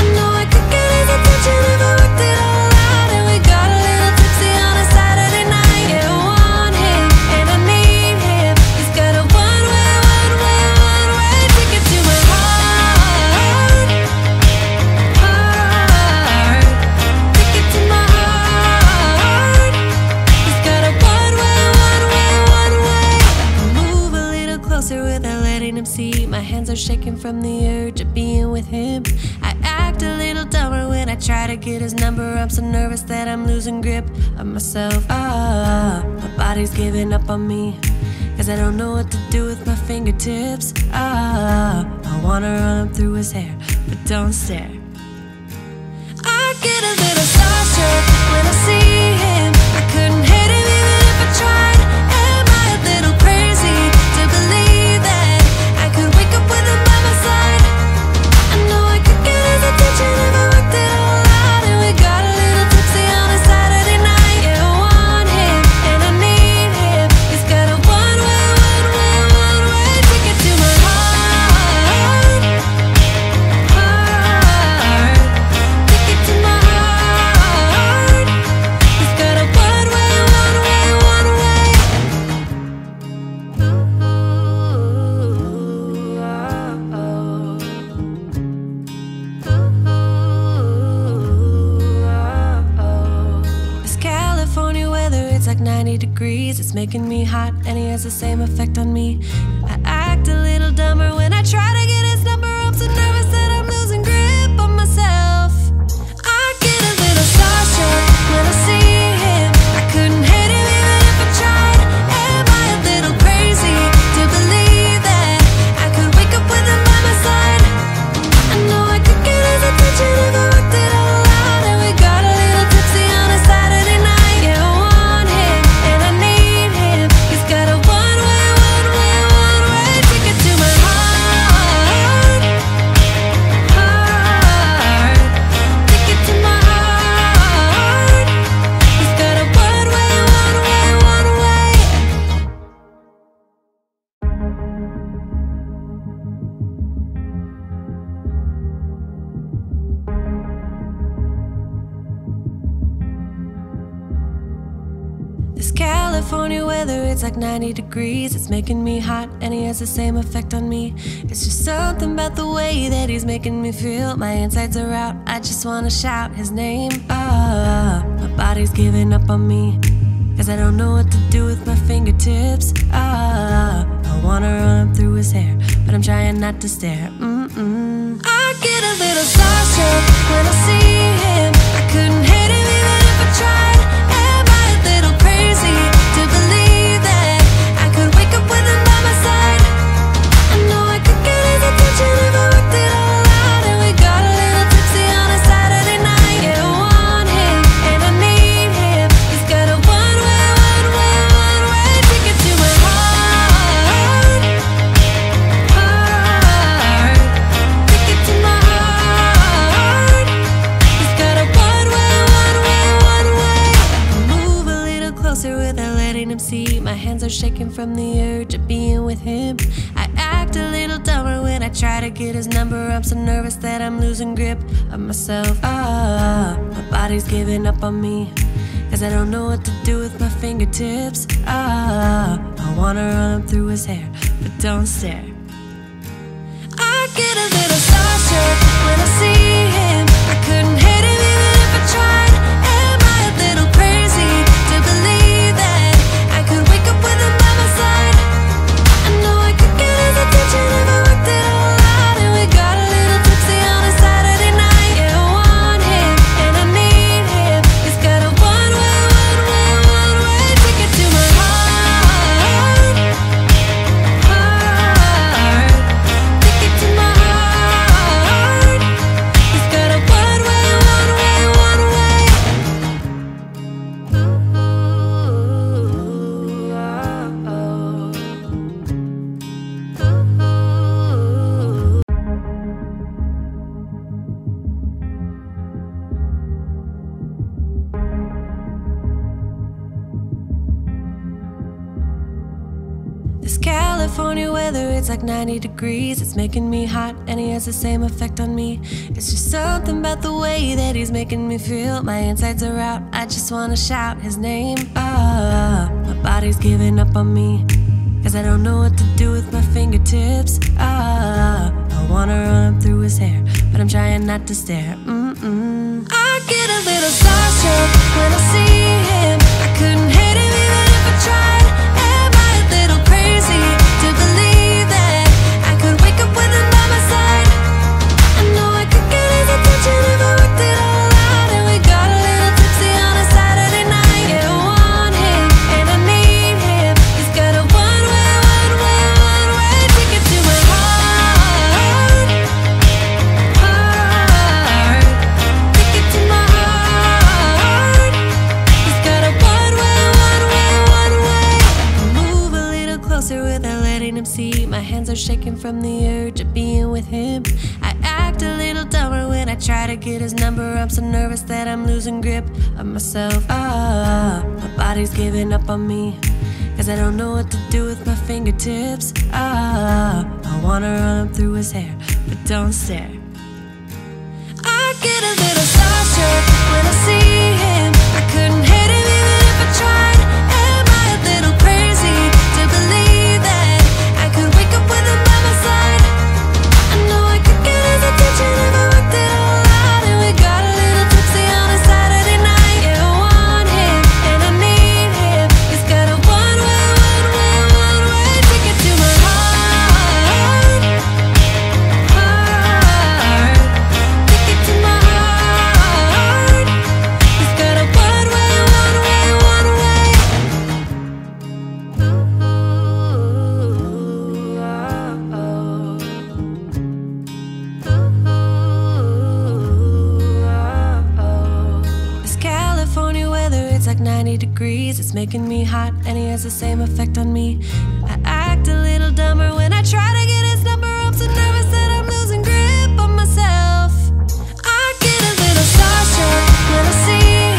I know I could get his attention if I worked it all out, and we got a little tipsy on a Saturday night. Yeah, I want him and I need him. He's got a one-way ticket to my see. My hands are shaking from the urge of being with him. I act a little dumber when I try to get his number. I'm so nervous that I'm losing grip of myself. My body's giving up on me, 'cause I don't know what to do with my fingertips. I wanna run up through his hair, but don't stare. I get a little starstruck when I see him. I couldn't hate him even if I tried. Am I a little crazy to believe that up with him by my side? I know I could get his attention if I worked it all out, and we got a little tipsy on a Saturday night. Yeah, I want him and I need him. He's got a one-way ticket to my heart. Ticket to my heart. He's got a one-way. Like 90 degrees, it's making me hot, and he has the same effect on me. I act a little dumber when I try to get his number. I'm so nervous that I'm losing grip on myself. I get a little starstruck when I see him. I couldn't hate him even if I tried. Am I a little crazy to believe that I could wake up with him by my side? I know I could get his attention if I worked it all out, and we got a little tipsy on a Saturday night. Yeah, California weather, it's like 90 degrees. It's making me hot and he has the same effect on me. It's just something about the way that he's making me feel. My insides are out, I just wanna shout his name. My body's giving up on me, 'cause I don't know what to do with my fingertips. I wanna run up through his hair, but I'm trying not to stare. I get a little starstruck when I see him. I couldn't hate him even if I tried. Am I a little crazy to believe that I could wake up with him by my side? I know I could get his attention if I worked it all out, and we got a little tipsy on a Saturday night. Yeah, I want him and I need him. He's got a one-way ticket to my heart. Ticket to my heart. He's got a one-way. I move a little closer without letting him see. My hands are shaking from the urge of being with him. I act a little dumber when I try to get his number. I'm so nervous that I'm losing grip of myself. My body's giving up on me, 'cause I don't know what to do with my fingertips. I wanna run through his hair, but don't stare. I get a little starstruck when I see him. I couldn't hate him even if I tried. Am I a little crazy to believe that I could wake up with him by my side? I know I could get his attention if I worked it all out, and we got a little tipsy on a Saturday night. Yeah, I want him and I need him. He's got a one-way ticket to my heart. weather, it's like 90 degrees. It's making me hot and he has the same effect on me. It's just something about the way that he's making me feel. My insides are out, I just wanna shout his name. My body's giving up on me, cause I don't know what to do with my fingertips. I wanna run through his hair, but I'm trying not to stare. I get a little starstruck when I see him. I couldn't hate him even if I tried. Am I a little crazy to believe that I could wake up with him by my side? I know I could get his attention if I worked it all out. And we got a little tipsy on a Saturday night. Yeah, I want him and I need him. He's got a one-way ticket to my see. My hands are shaking from the urge of being with him. I act a little dumber when I try to get his number. I'm so nervous that I'm losing grip of myself. My body's giving up on me, cause I don't know what to do with my fingertips. I wanna run up through his hair, but don't stare. I get a little starstruck when I see him. I couldn't hate him even if I tried. Am I a little crazy to believe that up with him by my side? I know I could get his attention if I worked it all out. And we got a little tipsy on a Saturday night. Yeah, I want him and I need him. He's got a one-way ticket to my heart. Ticket to my heart. He's got a one-way. Like 90 degrees, it's making me hot and he has the same effect on me. I act a little dumber when I try to get his number. I'm so nervous that I'm losing grip on myself. I get a little starstruck when I see him.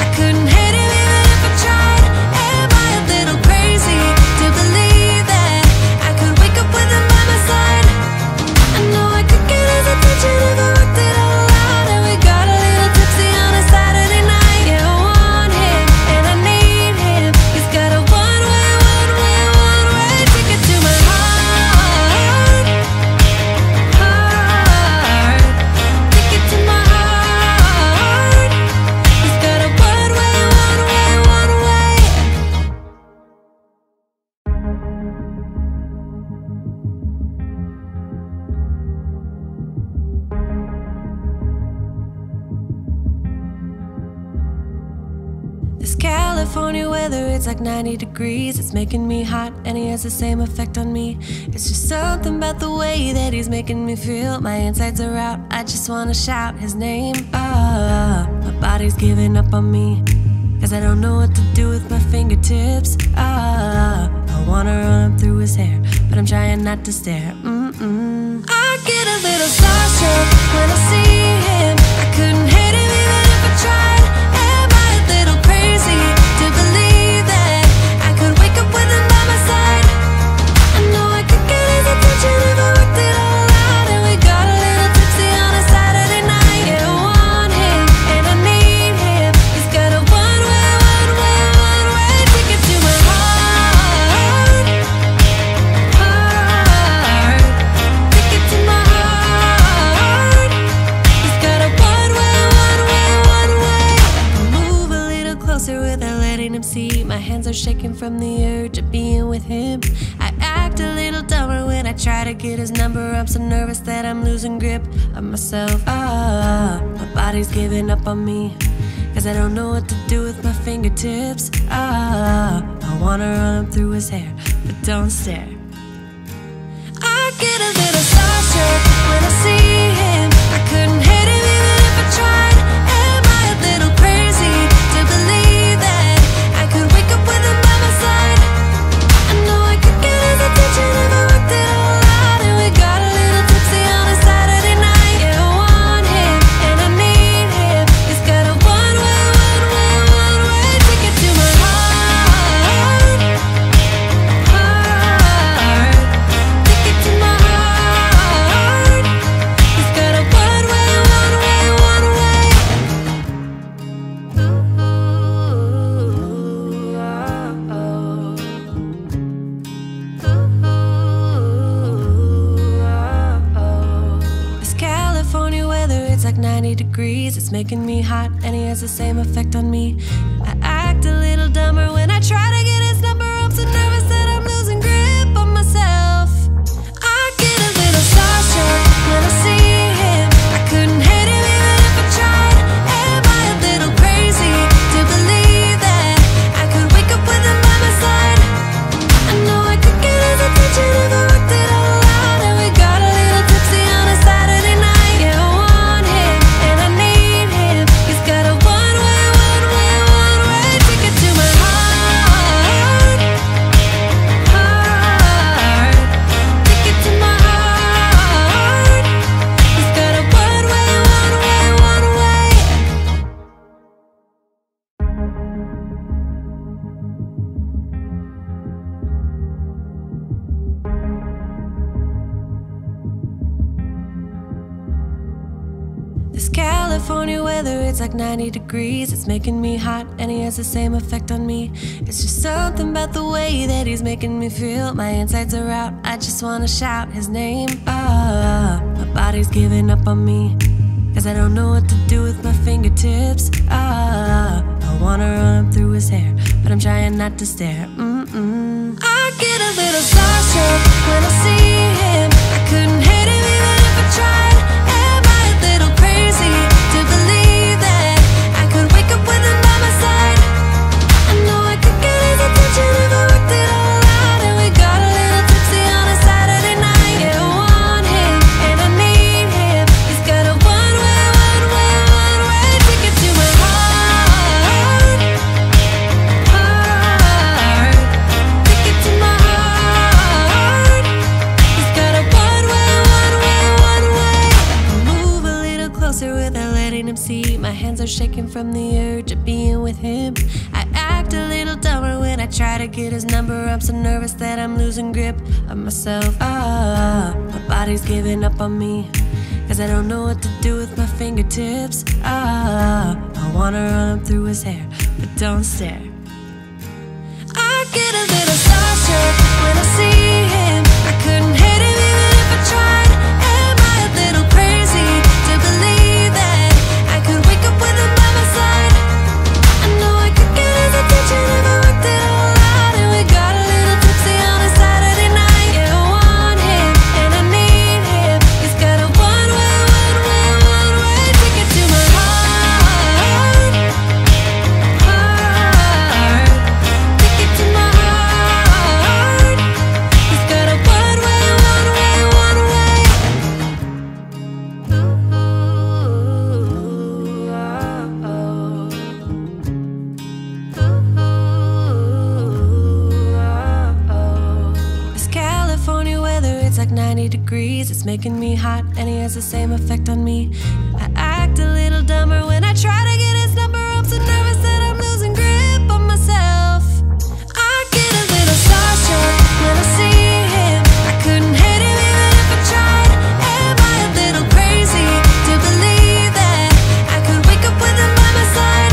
I couldn't hate him even if I tried. Am I a little crazy to believe that I could wake up with him by my side? I know I could get his attention if I worked it all out. And we got a little tipsy on a Saturday night. Yeah, California weather, it's like 90 degrees. It's making me hot and he has the same effect on me. It's just something about the way that he's making me feel. My insides are out, I just wanna shout his name. My body's giving up on me, cause I don't know what to do with my fingertips. I wanna run up through his hair, but I'm trying not to stare. I get a little starstruck when I see him. I couldn't hate him even if I tried. Am I a little crazy to believe that I could wake up with him by my side? I know I could get his attention if I worked it all out. And we got a little tipsy on a Saturday night. Yeah, I want him and I need him. He's got a one-way ticket to my heart. Ticket to my heart. He's got a one-way. I move a little closer with a him see. My hands are shaking from the urge of being with him. I act a little dumber when I try to get his number. I'm so nervous that I'm losing grip of myself. My body's giving up on me, cause I don't know what to do with my fingertips. I wanna run through his hair, but don't stare. I get a little starstruck when I see him. I couldn't hate him even if I tried. Am I a little crazy to believe that with him by my side? I know I could get his attention if I worked it all out. And we got a little tipsy on a Saturday night. Yeah, I want him and I need him. He's got a one-way ticket to my heart. 90 degrees. It's making me hot and he has the same effect on me. I act a little dumber when I try to get his number. I'm so nervous that I'm losing grip on myself. I get a little starstruck when I see him. I couldn't hate him even if I tried. Am I a little crazy to believe that I could wake up with him by my side? I know I could get his attention if I worked it out. California weather, it's like 90 degrees. It's making me hot and he has the same effect on me. It's just something about the way that he's making me feel. My insides are out, I just wanna shout his name. Ah, oh, my body's giving up on me, cause I don't know what to do with my fingertips. Ah, oh, I wanna run through his hair, but I'm trying not to stare. I get a little starstruck when I see him. I couldn't hate him even if I tried. Am I a little crazy? Shaking from the urge of being with him. I act a little dumber when I try to get his number. I'm so nervous that I'm losing grip of myself. Ah, oh, my body's giving up on me, cause I don't know what to do with my fingertips. Ah, oh, I wanna run through his hair, but don't stare. I get a little starstruck when I see him. I couldn't hate him even if I tried. Am I a little crazy to believe that with him by my side? I know I could get his attention if I worked it all out. And we got a little tipsy on a Saturday night. Yeah, I want him, and I need him. He's got a one-way, one-way, one-way ticket to my heart. Heart, ticket to my heart. He's got a one-way, one-way, one-way. Like 90 degrees, it's making me hot and he has the same effect on me. I act a little dumber when I try to get his number. I'm so nervous that I'm losing grip on myself. I get a little starstruck when I see him. I couldn't hate him even if I tried. Am I a little crazy to believe that I could wake up with him by my side?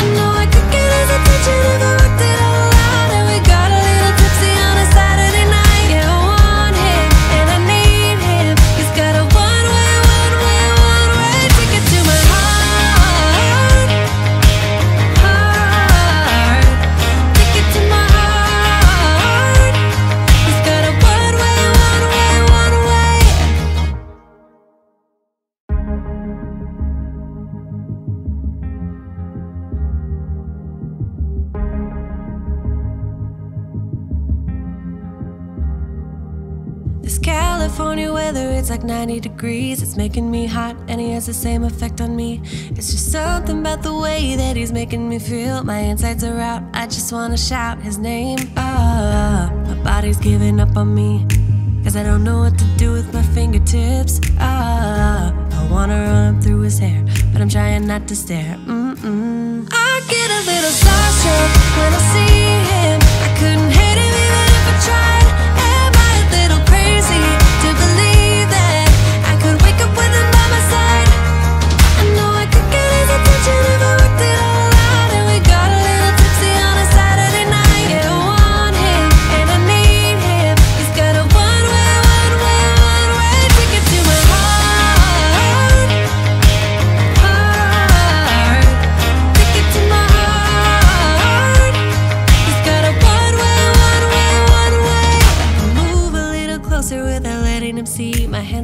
I know I could get his attention if I worked it all out. And we got a little tipsy on a Saturday night. California weather, it's like 90 degrees. It's making me hot and he has the same effect on me. It's just something about the way that he's making me feel. My insides are out, I just wanna shout his name. Ah, oh, my body's giving up on me, cause I don't know what to do with my fingertips. Ah, oh, I wanna run through his hair, but I'm trying not to stare. I get a little starstruck when I see him. I couldn't hate him even if I tried. Am I a little crazy?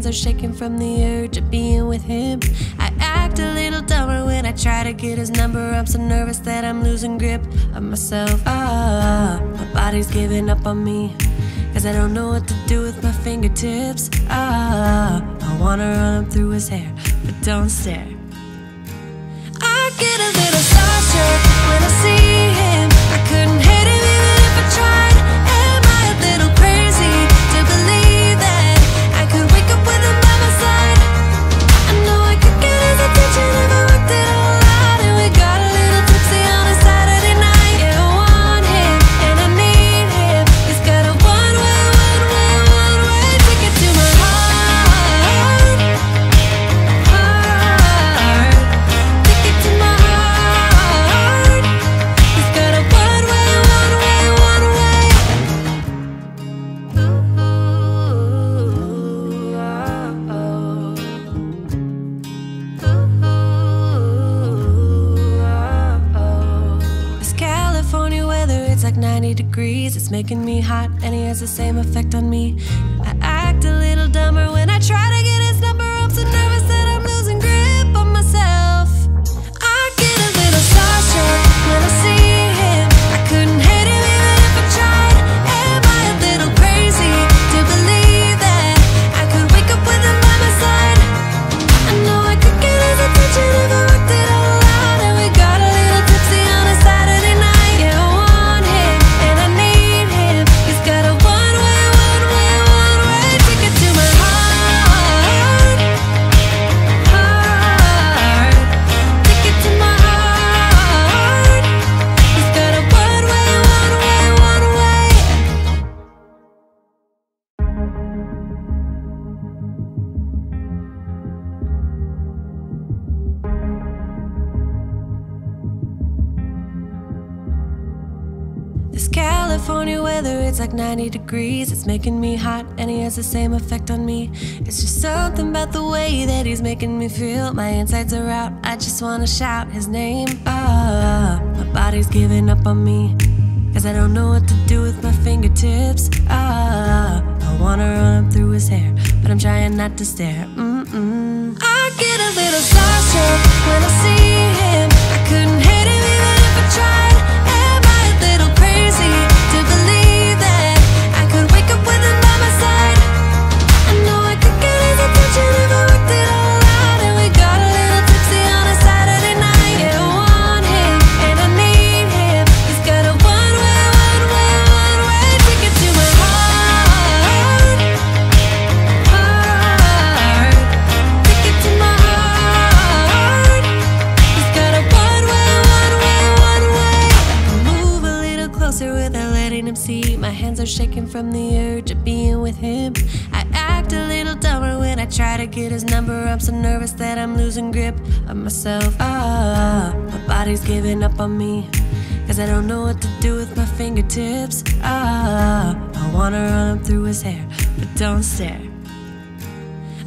are shaking from the urge of being with him. I act a little dumber when I try to get his number. I'm so nervous that I'm losing grip of myself. Ah, oh, my body's giving up on me, cause I don't know what to do with my fingertips. Ah, oh, I wanna run up through his hair, but don't stare. I get a little starstruck when I see him. I couldn't hit him even if I tried. Am I a little crazy to believe that I could wake up with him by my side? I know I could get his attention if I worked it all out, and we got a little tipsy on a Saturday night. Yeah, I want him and I need him. He's got a one-way ticket to my heart. Ticket to my heart. He's got a one-way. Ooh, oh, oh. Ooh, oh, oh. This California weather, it's like 90 degrees. It's making me hot, and he has the same effect on me. I act a little dumber when I try to get his number. I'm so nervous that I'm losing grip on myself. I get a little starstruck when I see him. I couldn't hit him even if I tried. Am I a little crazy to believe that I could wake up with him by my side? I know I could get his attention if I worked it all out, and we got a little tipsy on a Saturday night. Yeah, I want him and I need him. He's got a one-way ticket to my heart. Ticket to my heart. He's got a one-way. This California weather, it's like 90 degrees. It's making me hot, and he has the same effect on me. It's just something about the way that he's making me feel. My insides are out, I just wanna shout his name. Ah, my body's giving up on me, cause I don't know what to do with my fingertips. Ah, I wanna run up through his hair, but I'm trying not to stare. I get a little starstruck when I see him. I couldn't hit him even if I tried. Am I a little crazy to believe that I could wake up with him by my side? I know I could get his attention if I worked it all out, and we got a little tipsy on a Saturday night. Yeah, I want him and I need him. He's got a one-way ticket to my heart. Ticket to my heart. He's got a one-way. I move a little closer without letting him see. My hands are shaking from the urge of being with him. I act a little dumber when I try to get his number. I'm so nervous that I'm losing grip of myself. Ah, oh, my body's giving up on me, cause I don't know what to do with my fingertips. Ah, oh, I wanna run up through his hair, but don't stare.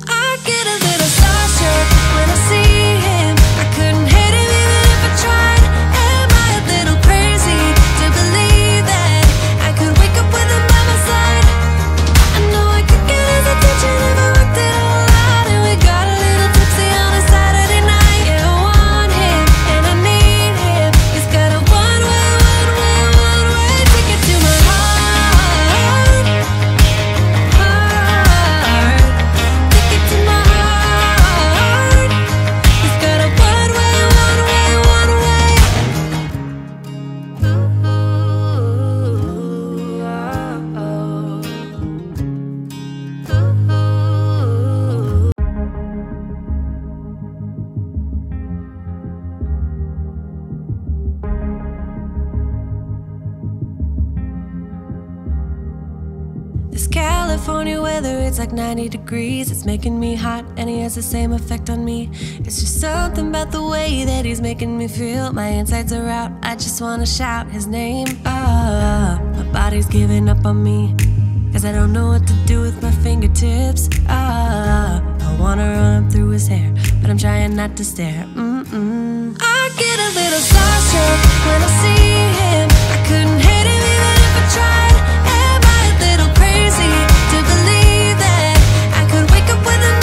I get a little starstruck when I see him. I couldn't hit him even if I tried. Am I a little crazy to believe that I could wake up with him by my side? I know I could get his attention if I worked it all out, and we got a little tipsy on a Saturday night. Yeah, I want him and I need him. He's got a one-way ticket to my heart. Ticket to my heart. He's got a one-way. Ooh, oh, oh. Ooh. This California weather, it's like 90 degrees. It's making me hot, and he has the same effect on me. It's just something about the way that he's making me feel. My insides are out, I just wanna shout his name. Ah, my body's giving up on me, cause I don't know what to do with my fingertips. Ah, I wanna run up through his hair, but I'm trying not to stare. I get a little starstruck when I see him. I couldn't hit him even if I tried. Am I a little crazy to believe that I could wake up with him?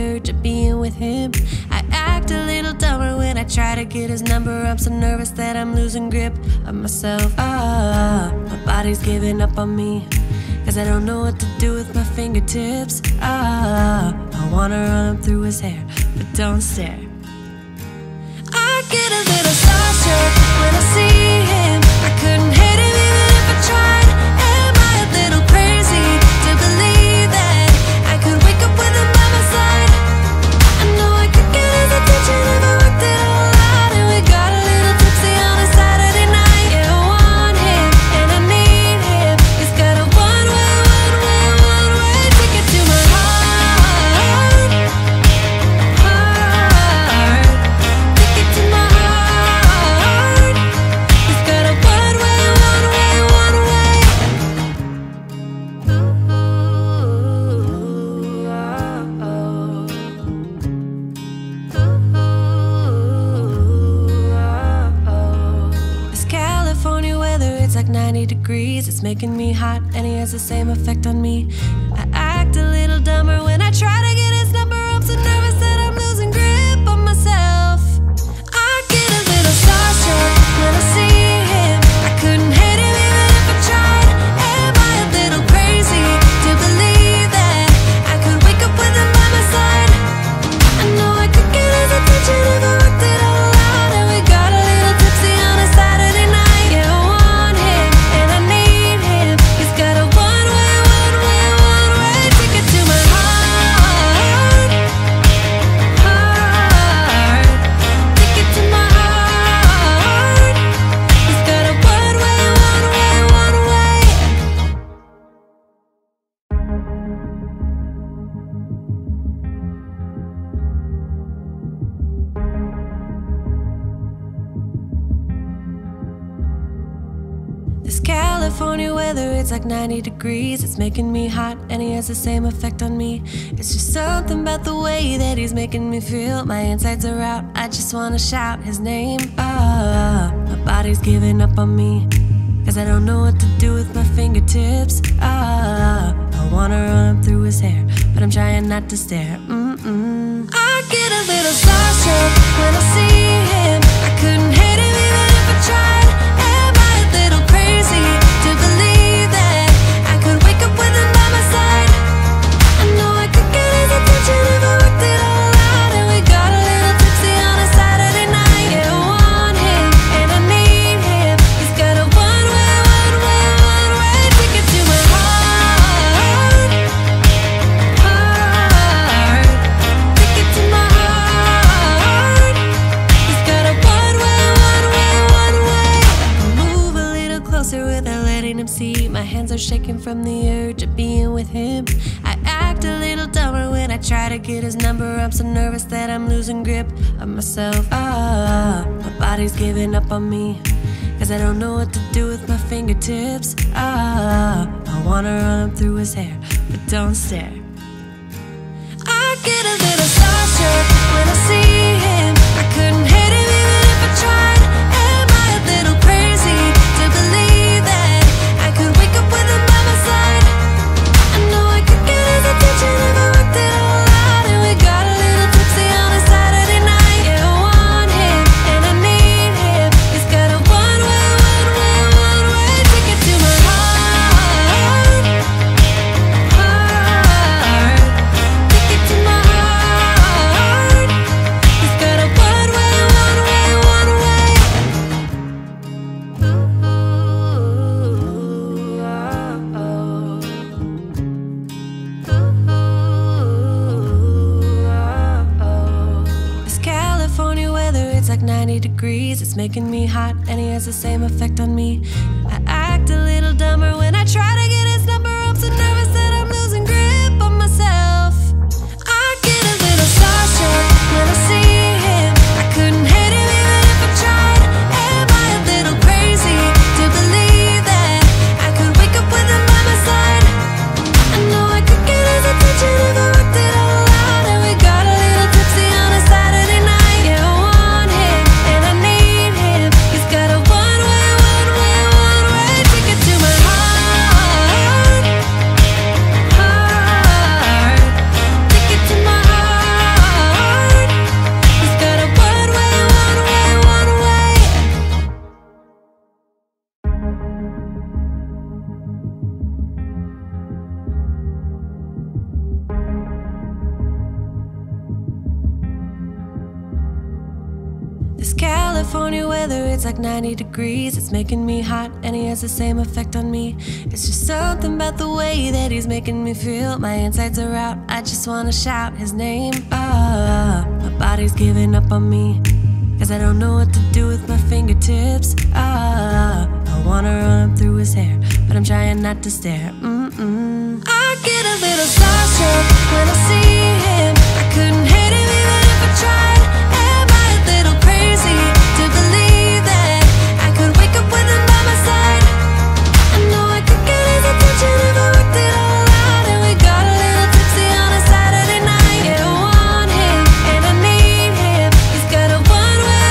compared to being with him. I act a little dumber when I try to get his number. I'm so nervous that I'm losing grip of myself. Ah, oh, my body's giving up on me, 'cause I don't know what to do with my fingertips. Ah, oh, I wanna run up through his hair, but don't stare. I get a little starstruck when I see him. I couldn't hit him even if I tried. Am I a little crazy to believe that I could wake up with him by my side? I know I could get his attention if I worked it all out, and we got a little tipsy on a Saturday night. Yeah, I want him and I need him. He's got a one-way ticket to my heart. Ticket to my heart. He's got a one-way. Ooh, oh, oh. Ooh, oh, oh. This California weather, it's like 90 degrees. It's making me hot, and he has the same effect on me. I act a little dumber when I try to get his number. I'm so nervous that I'm losing grip on myself. I get a little starstruck when I see him. I couldn't hit him even if I tried. Am I a little crazy to believe that I could wake up with him by my side? I know I could get his attention if I worked it all out, and we got a little tipsy on a Saturday night. Yeah, I want him and I need him. He's got a one-way ticket to my heart. Ticket to my heart. He's got a one-way. This California weather, it's like 90 degrees. It's making me hot, and he has the same effect on me. It's just something about the way that he's making me feel. My insides are out, I just wanna shout his name. Ah, my body's giving up on me, 'cause I don't know what to do with my fingertips. Ah, I wanna run up through his hair, but I'm trying not to stare. I get a little starstruck when I see him. I couldn't hit him even if I tried. Am I a little crazy to believe that I could wake up with him by my side? I know I could get his attention if I worked it all out, and we got a little tipsy on a Saturday night. Yeah, I want him and I need him. He's got a one-way ticket to my heart. Ticket to my heart. He's got a one-way. I move a little closer without letting him see. My hands are shaking from the urge of being with him. I act a little dumber when I try to get his number. I'm so nervous that I'm losing grip of myself. Ah, oh, my body's giving up on me, 'cause I don't know what to do with my fingertips. Ah, oh, I wanna run up through his hair, but don't stare. I get a little starstruck when I see him. I couldn't hit him even if I tried. Am I a little crazy to believe that I could wake up with him by my side? I know I could get his attention if I worked it all out, and we got a little tipsy on a Saturday night. Yeah, I want him and I need him. He's got a one-way ticket to my heart. Ticket to my heart. He's got a one-way. Ooh, oh, oh. Ooh, oh, oh. This California weather, it's like 90 degrees. It's making me hot, and he has the same effect on me. I act a little dumber when I try to get his number. I'm so nervous that I'm losing grip on myself. I get a little starstruck when I see him. I couldn't hit him even if I tried. Am I a little crazy to believe that I could wake up with him by my side? I know I could get his attention if I worked it all out, and we got a little tipsy on a Saturday night. Yeah, I want him and I need him. He's got a one-way ticket to my heart. weather, it's like 90 degrees. It's making me hot and he has the same effect on me. It's just something about the way that he's making me feel. My insides are out, I just wanna shout his name. My body's giving up on me, cause I don't know what to do with my fingertips. I wanna run through his hair, but I'm trying not to stare. I get a little starstruck when I see him. I couldn't hate him even if I tried. Am I a little crazy to believe that I could wake up with him by my side? I know I could get his attention if I worked it all out. And we got a little tipsy on a Saturday night. Yeah, I want him and I need him. He's got a one-way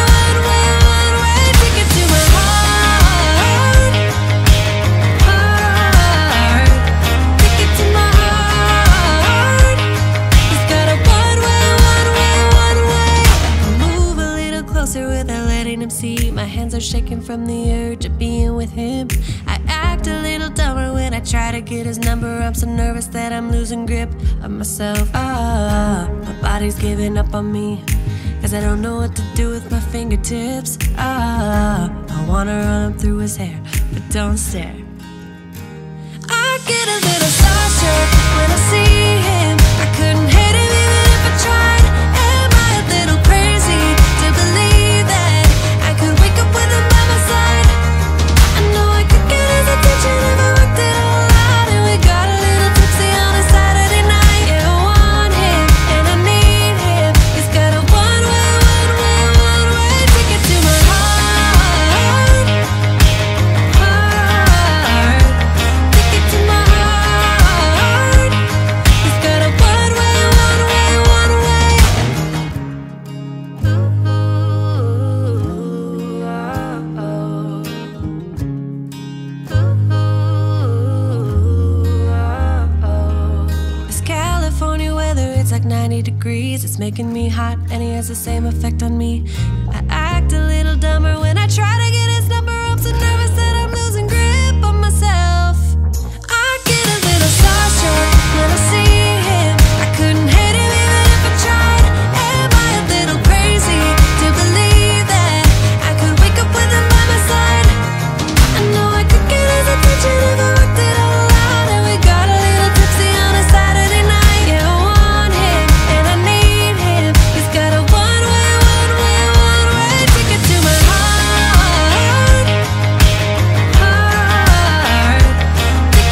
ticket to my heart. Ticket to my heart. He's got a one-way. I move a little closer without letting him see. My hands are shaking from the urge of being with him. I act a little dumber when I try to get his number. I'm so nervous that I'm losing grip of myself. My body's giving up on me, cause I don't know what to do with my fingertips. I wanna run through his hair, but don't stare. I get a little starstruck when I see him. I couldn't hate him even if I tried. Am I a little crazy to believe that I could wake up with him by my side? I know I could get his attention if I worked it all out. And we got a little tipsy on a Saturday night. Yeah, I want him and I need him. He's got a one-way ticket to my heart. Ticket to my heart. He's got a one-way. Ooh, oh, oh. Ooh, oh, oh. This California weather, it's like 90 degrees. It's making me hot and he has the same effect on me. I act a little dumber when I try to get his number. I'm so nervous that I'm losing grip on myself. I get a little starstruck when I see him.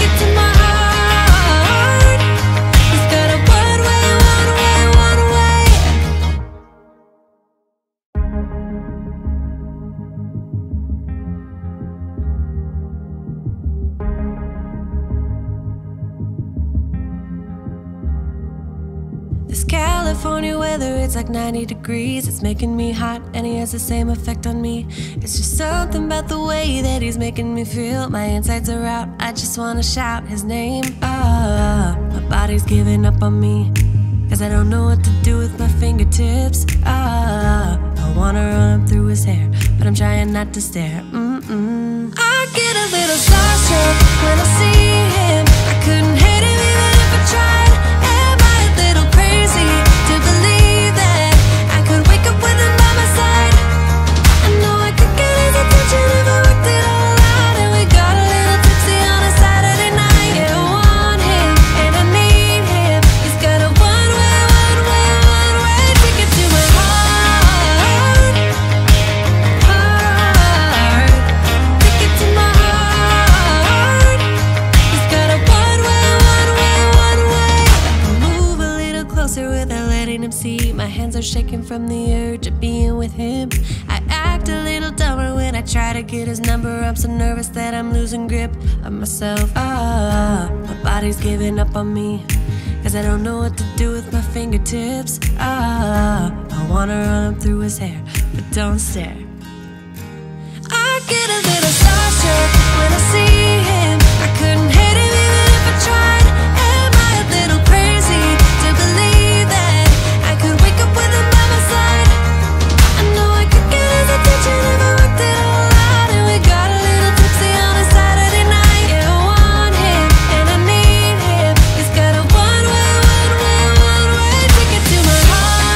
I couldn't hate him even if I tried. Am I a little crazy to believe that I could wake up with him by my side? I know I could get his attention if I worked it all out. And we got a little tipsy on a Saturday night. Yeah, I want him and I need him. He's got a one-way ticket to my heart. Ticket to my heart. He's got a one-way. This California weather, it's like 90 degrees. It's making me hot and he has the same effect on me. It's just something about the way that he's making me feel. My insides are out, I just wanna shout his name. My body's giving up on me, cause I don't know what to do with my fingertips. I wanna run through his hair, but I'm trying not to stare. I get a little starstruck when I see him. I couldn't hate him even if I tried. Am I a little crazy to believe that I could wake up with him by my side? I know I could get his attention if I worked it all out. And we got a little tipsy on a Saturday night. Yeah, I want him and I need him. He's got a one-way ticket to my heart. Ticket to my heart. He's got a one-way. I move a little closer without letting him see. My hands are shaking from the urge of being with him. I act a little dumber when I try to get his number. I'm so nervous that I'm losing grip of myself. My body's giving up on me, cause I don't know what to do with my fingertips. I wanna run through his hair, but don't stare. I get a little starstruck when I see him. I couldn't hate him even if I tried. Am I a little crazy to believe that I could wake up with him by my side? I know I could get his attention if I worked it all out. And we got a little tipsy on a Saturday night. Yeah, I want him and I need him. He's got a one-way ticket to my heart.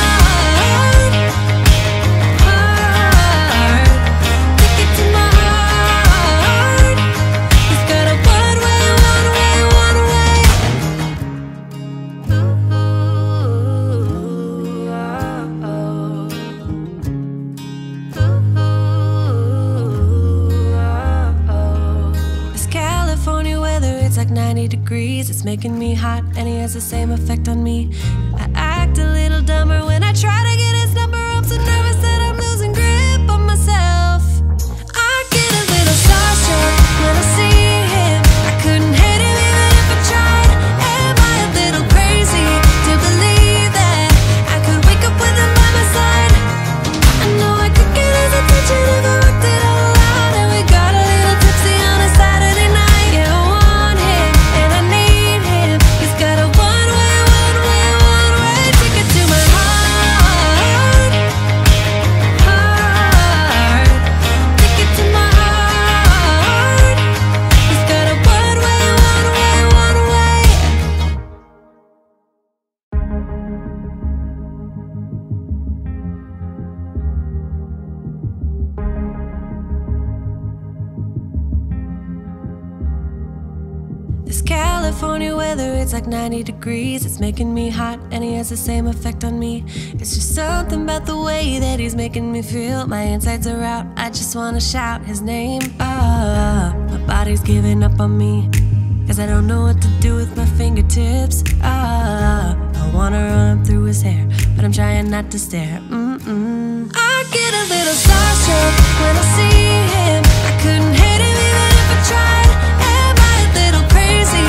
degrees. It's making me hot, and he has the same effect on me. I act a little dumber when I try to get his number. I'm so nervous that I'm losing grip on myself. I get a little starstruck when I see him. I couldn't hate him even if I tried. Am I a little crazy to believe that I could wake up with him by my side? I know I could get his attention if I worked it out. California weather, it's like 90 degrees. It's making me hot, and he has the same effect on me. It's just something about the way that he's making me feel. My insides are out, I just wanna shout his name. Ah, oh, my body's giving up on me, 'cause I don't know what to do with my fingertips. Ah, oh, I wanna run up through his hair, but I'm trying not to stare. I get a little starstruck when I see him. I couldn't hate him even if I tried. Am I a little crazy?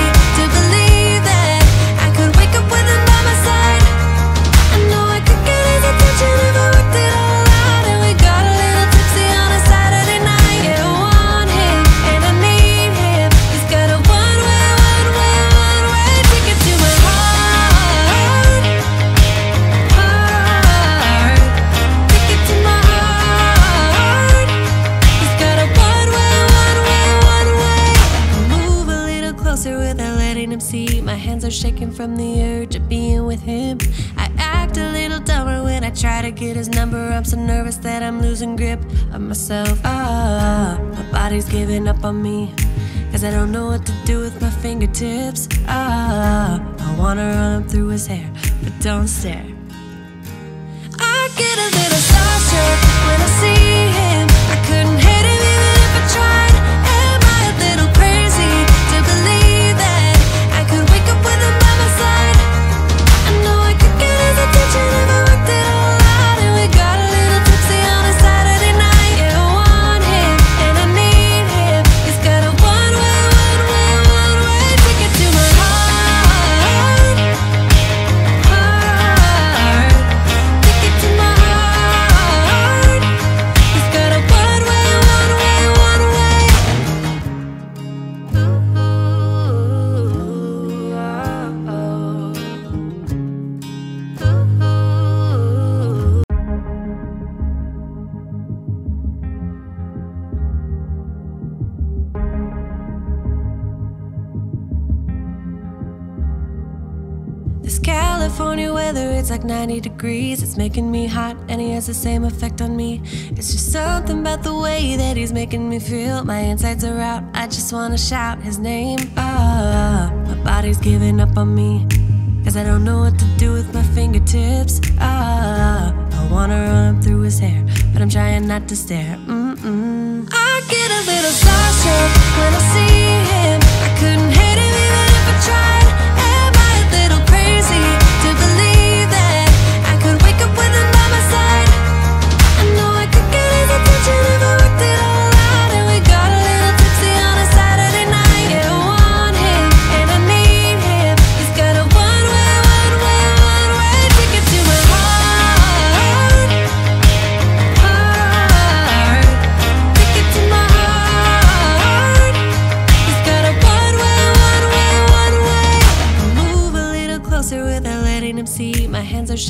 My hands are shaking from the urge of being with him. I act a little dumber when I try to get his number. I'm so nervous that I'm losing grip of myself. Ah, oh, my body's giving up on me, 'cause I don't know what to do with my fingertips. Ah, oh, I wanna run up through his hair, but don't stare. I get a little starstruck when I see him. I couldn't hate him even if I tried. Am I a little crazy to believe that with him by my side? I know I could get his attention if I worked it all out. And we got a little tipsy on a Saturday night. Yeah, I want him, and I need him. He's got a one-way, one-way, one-way ticket to my heart. Heart, ticket to my heart. He's got a one-way, one-way, one-way. California weather, it's like 90 degrees. It's making me hot, and he has the same effect on me. It's just something about the way that he's making me feel. My insides are out, I just wanna shout his name. Ah, oh, my body's giving up on me, 'cause I don't know what to do with my fingertips. Ah, oh, I wanna run up through his hair, but I'm trying not to stare. I get a little starstruck when I see him. I couldn't hate him even if I tried. Am I a little crazy?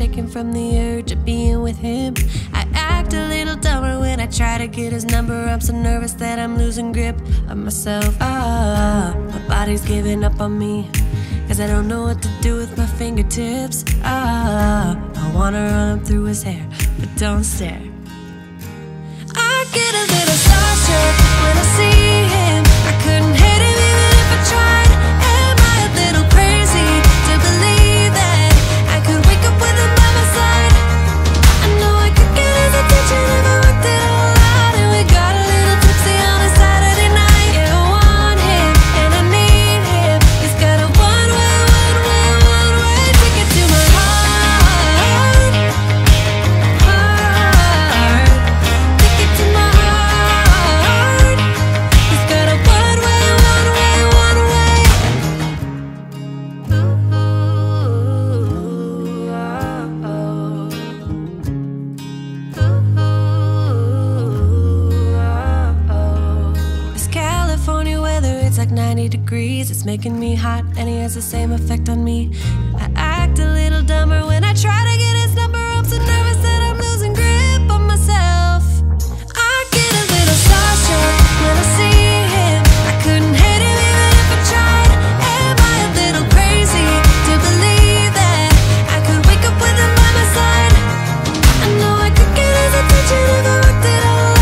Shaking from the urge of being with him. I act a little dumber when I try to get his number. I'm so nervous that I'm losing grip of myself. Ah, oh, my body's giving up on me, 'cause I don't know what to do with my fingertips. Ah, oh, I wanna run up through his hair, but don't stare. I get a little starstruck when I see him. I couldn't hate him even if I tried. Am I a little crazy to believe that I could wake up with him by my side? I know I could get his attention if I worked it all out. And we got a little tipsy on a Saturday night. Yeah, I want him, and I need him. He's got degrees. It's making me hot, and he has the same effect on me. I act a little dumber when I try to get his number. I'm so nervous that I'm losing grip on myself. I get a little starstruck when I see him. I couldn't hate him even if I tried. Am I a little crazy to believe that I could wake up with him by my side? I know I could get his attention if I worked it out.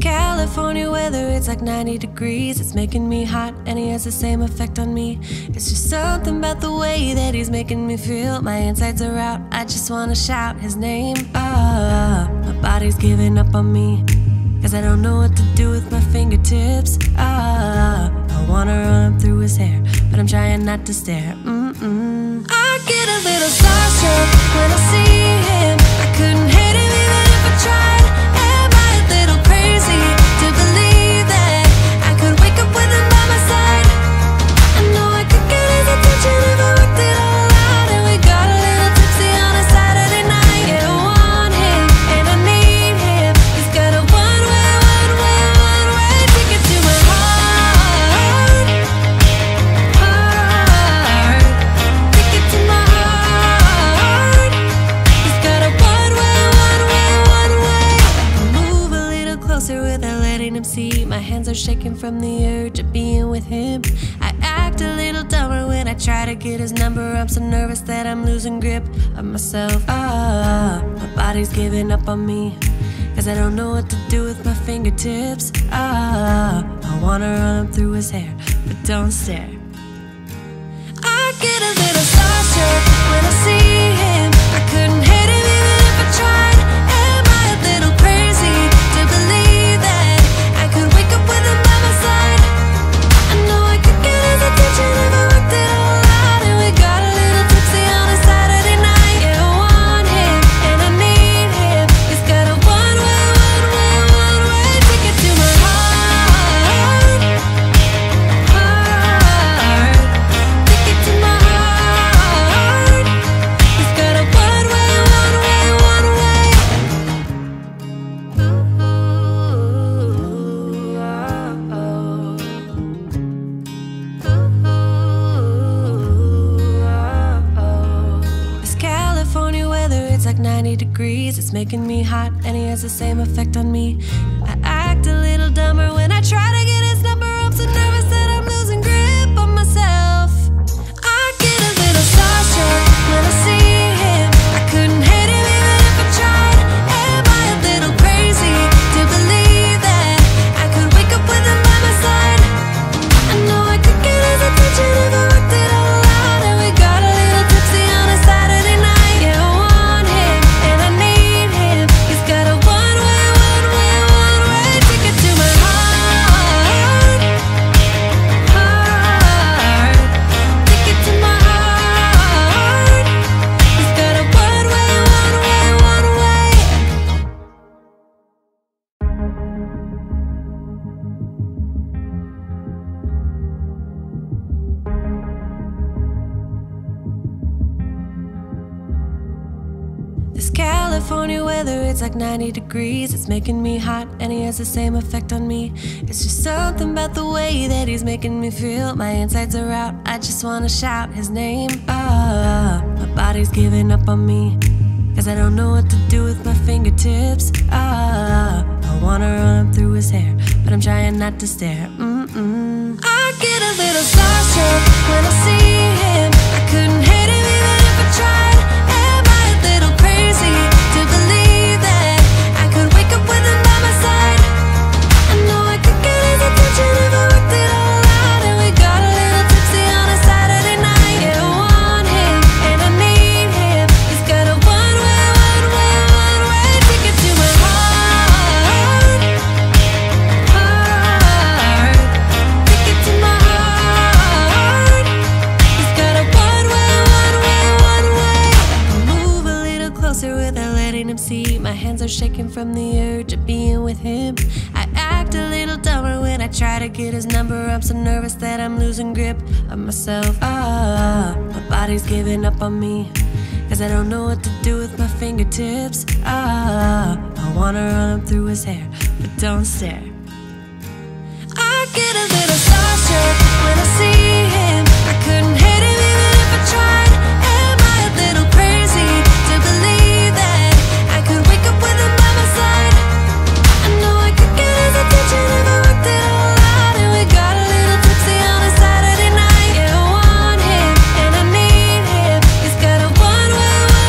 California weather, it's like 90 degrees. It's making me hot, and he has the same effect on me. It's just something about the way that he's making me feel. My insides are out, I just wanna shout his name. Ah, oh, my body's giving up on me, 'cause I don't know what to do with my fingertips. Ah, oh, I wanna run up through his hair, but I'm trying not to stare. I get a little starstruck when I see him. I couldn't hate him even if I tried. Am I a little crazy? My hands are shaking from the urge of being with him. I act a little dumber when I try to get his number. I'm so nervous that I'm losing grip of myself. Ah, oh, my body's giving up on me, 'cause I don't know what to do with my fingertips. Ah, oh, I wanna run through his hair, but don't stare. I get a little starstruck when I see him. I couldn't hate him even if I tried. Am I a little crazy to believe that with him by my side? I know I could get his attention if I worked it all out. And we got a little tipsy on a Saturday night. Yeah, I want him, and I need him. He's got a one-way, one-way, one-way ticket to my heart. Heart, ticket to my heart. He's got a one-way, one-way, one-way. Like 90 degrees, it's making me hot, and he has the same effect on me. I act a little dumber when I try to get his number. I'm so nervous that I'm losing grip on myself. I get a little starstruck when I see him. I couldn't hate him even if I tried. Am I a little crazy to believe that I could wake up with him by my side? I know I could get his attention if I worked it out. California weather, it's like 90 degrees. It's making me hot, and he has the same effect on me. It's just something about the way that he's making me feel. My insides are out, I just wanna shout his name. Ah, oh, my body's giving up on me, 'cause I don't know what to do with my fingertips. Ah, oh, I wanna run through his hair, but I'm trying not to stare. I get a little starstruck when I see him. I couldn't hate him even if I tried. Am I a little crazy to believe that I could wake up with him by my side? I know I could get his attention if I worked it all out. hands are shaking from the urge of being with him. I act a little dumber when I try to get his number. I'm so nervous that I'm losing grip of myself. My body's giving up on me, cause I don't know what to do with my fingertips. I wanna run up through his hair, but don't stare. I get a little starstruck when I see him. I couldn't hate him even if I tried. Am I a little crazy to believe that I could wake up with him by my side? I know I could get his attention if I worked it all out. And we got a little tipsy on a Saturday night. Yeah, I want him and I need him. He's got a one-way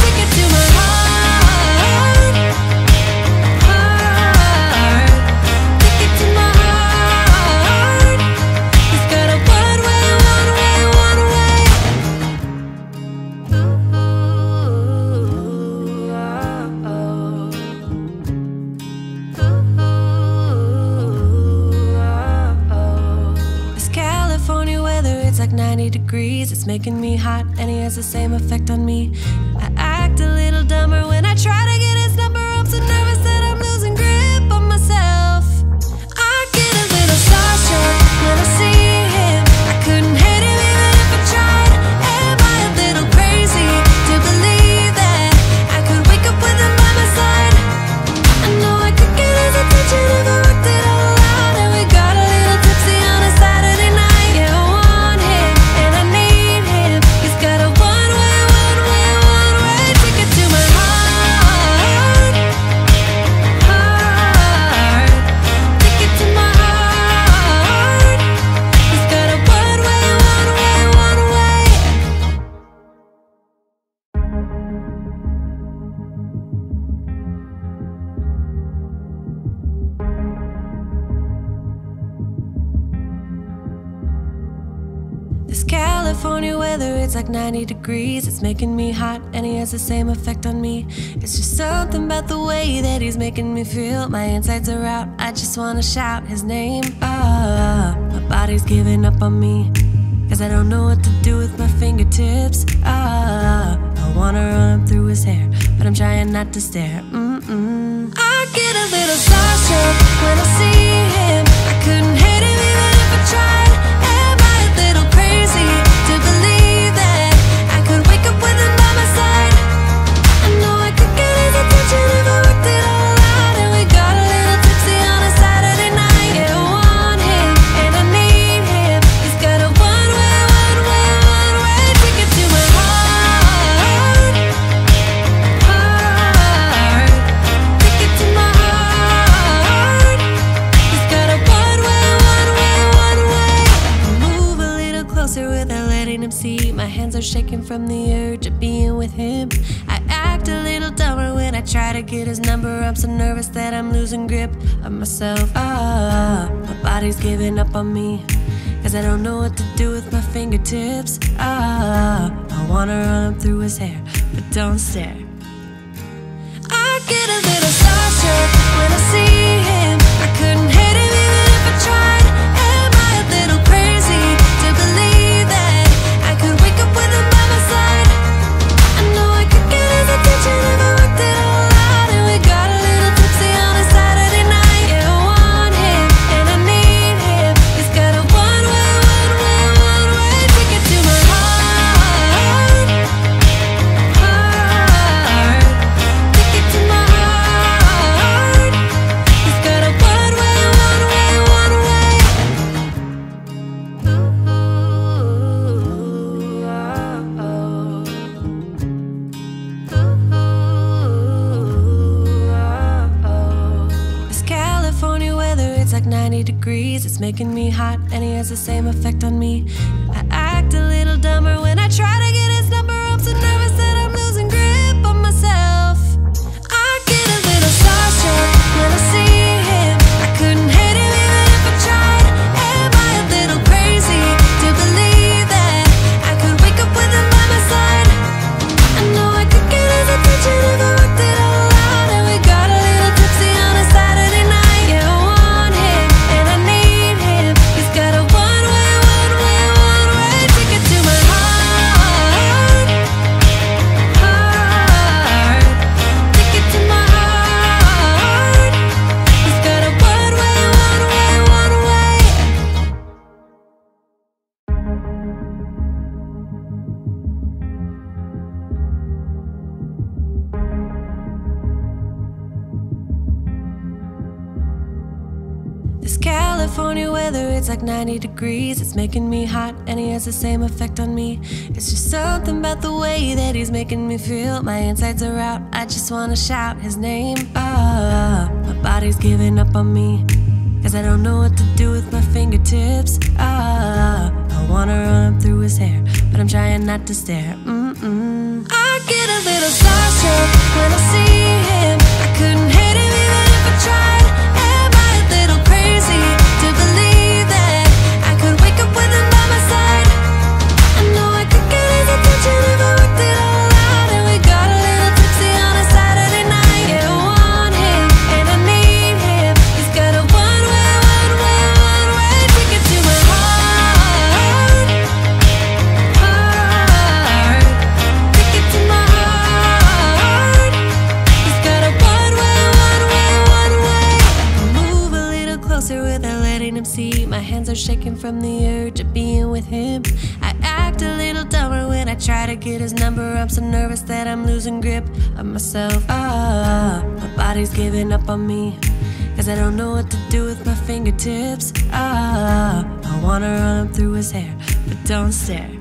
ticket to my heart. Ticket to my heart. He's got a one-way. Ooh, oh, oh. Ooh, oh, oh. This California weather, it's like 90 degrees. It's making me hot, and he has the same effect on me. I act a little dumber when I try to get his number. I'm so nervous that I'm losing grip on myself. I get a little starstruck when I see him. I couldn't hate him even if I tried. Am I a little crazy to believe that I could wake up with him by my side? I know I could get his attention if I worked it all out. And we got a little tipsy on a Saturday night. Yeah, I want him and I need him. He's got a one-way ticket to my heart. Ticket to my heart. He's got a one-way. This California weather, it's like 90 degrees. It's making me hot, and he has the same effect on me. It's just something about the way that he's making me feel. My insides are out, I just wanna shout his name. My body's giving up on me, cause I don't know what to do with my fingertips. I wanna run up through his hair, but I'm trying not to stare. I get a little starstruck when I see him. I couldn't hate him even if I tried. Am I a little crazy to believe that I could wake up with him by my side? I know I could get his attention if I worked it all out. And we got a little tipsy on a Saturday night. Yeah, I want him and I need him. He's got a one-way ticket to my heart. Ticket to my heart. He's got a one-way. I move a little closer without letting him see. My hands are shaking from the urge of being with him. I act a little dumber when I try to get his number. I'm so nervous that I'm losing grip of myself. My body's giving up on me, cause I don't know what to do with my fingertips. I wanna run up through his hair, but don't stare. I get a little starstruck when I see him. I couldn't hate him even if I tried. Am I a little crazy to believe that I could wake up with him by my side? I know I could get his attention if I worked it all out. And we got a little tipsy on a Saturday night. Yeah, I want him and I need him. He's got a one-way ticket to my heart. Ticket to my heart. He's got a one-way. Ooh, oh, oh. Ooh, oh, oh. This California weather, it's like 90 degrees. It's making me hot, and he has the same effect on me. I act a little dumber when I try to get his number. I'm so nervous that I'm losing grip on myself. I get a little starstruck when I see him. I couldn't hate him even if I tried. Am I a little crazy to believe that I could wake up with him by my side? I know I could get his attention if I worked it all out. And we got a little tipsy on a Saturday night. Yeah, I want him and I need him. He's got a one-way. California weather, it's like 90 degrees. It's making me hot and he has the same effect on me. It's just something about the way that he's making me feel. My insides are out, I just wanna shout his name up. My body's giving up on me, cause I don't know what to do with my fingertips up. I wanna run up through his hair, but I'm trying not to stare. I get a little saucy when I see him. I couldn't hate him even if I tried. My hands are shaking from the urge of being with him. I act a little dumber when I try to get his number. I'm so nervous that I'm losing grip of myself. My body's giving up on me, cause I don't know what to do with my fingertips. I wanna run up through his hair, but don't stare.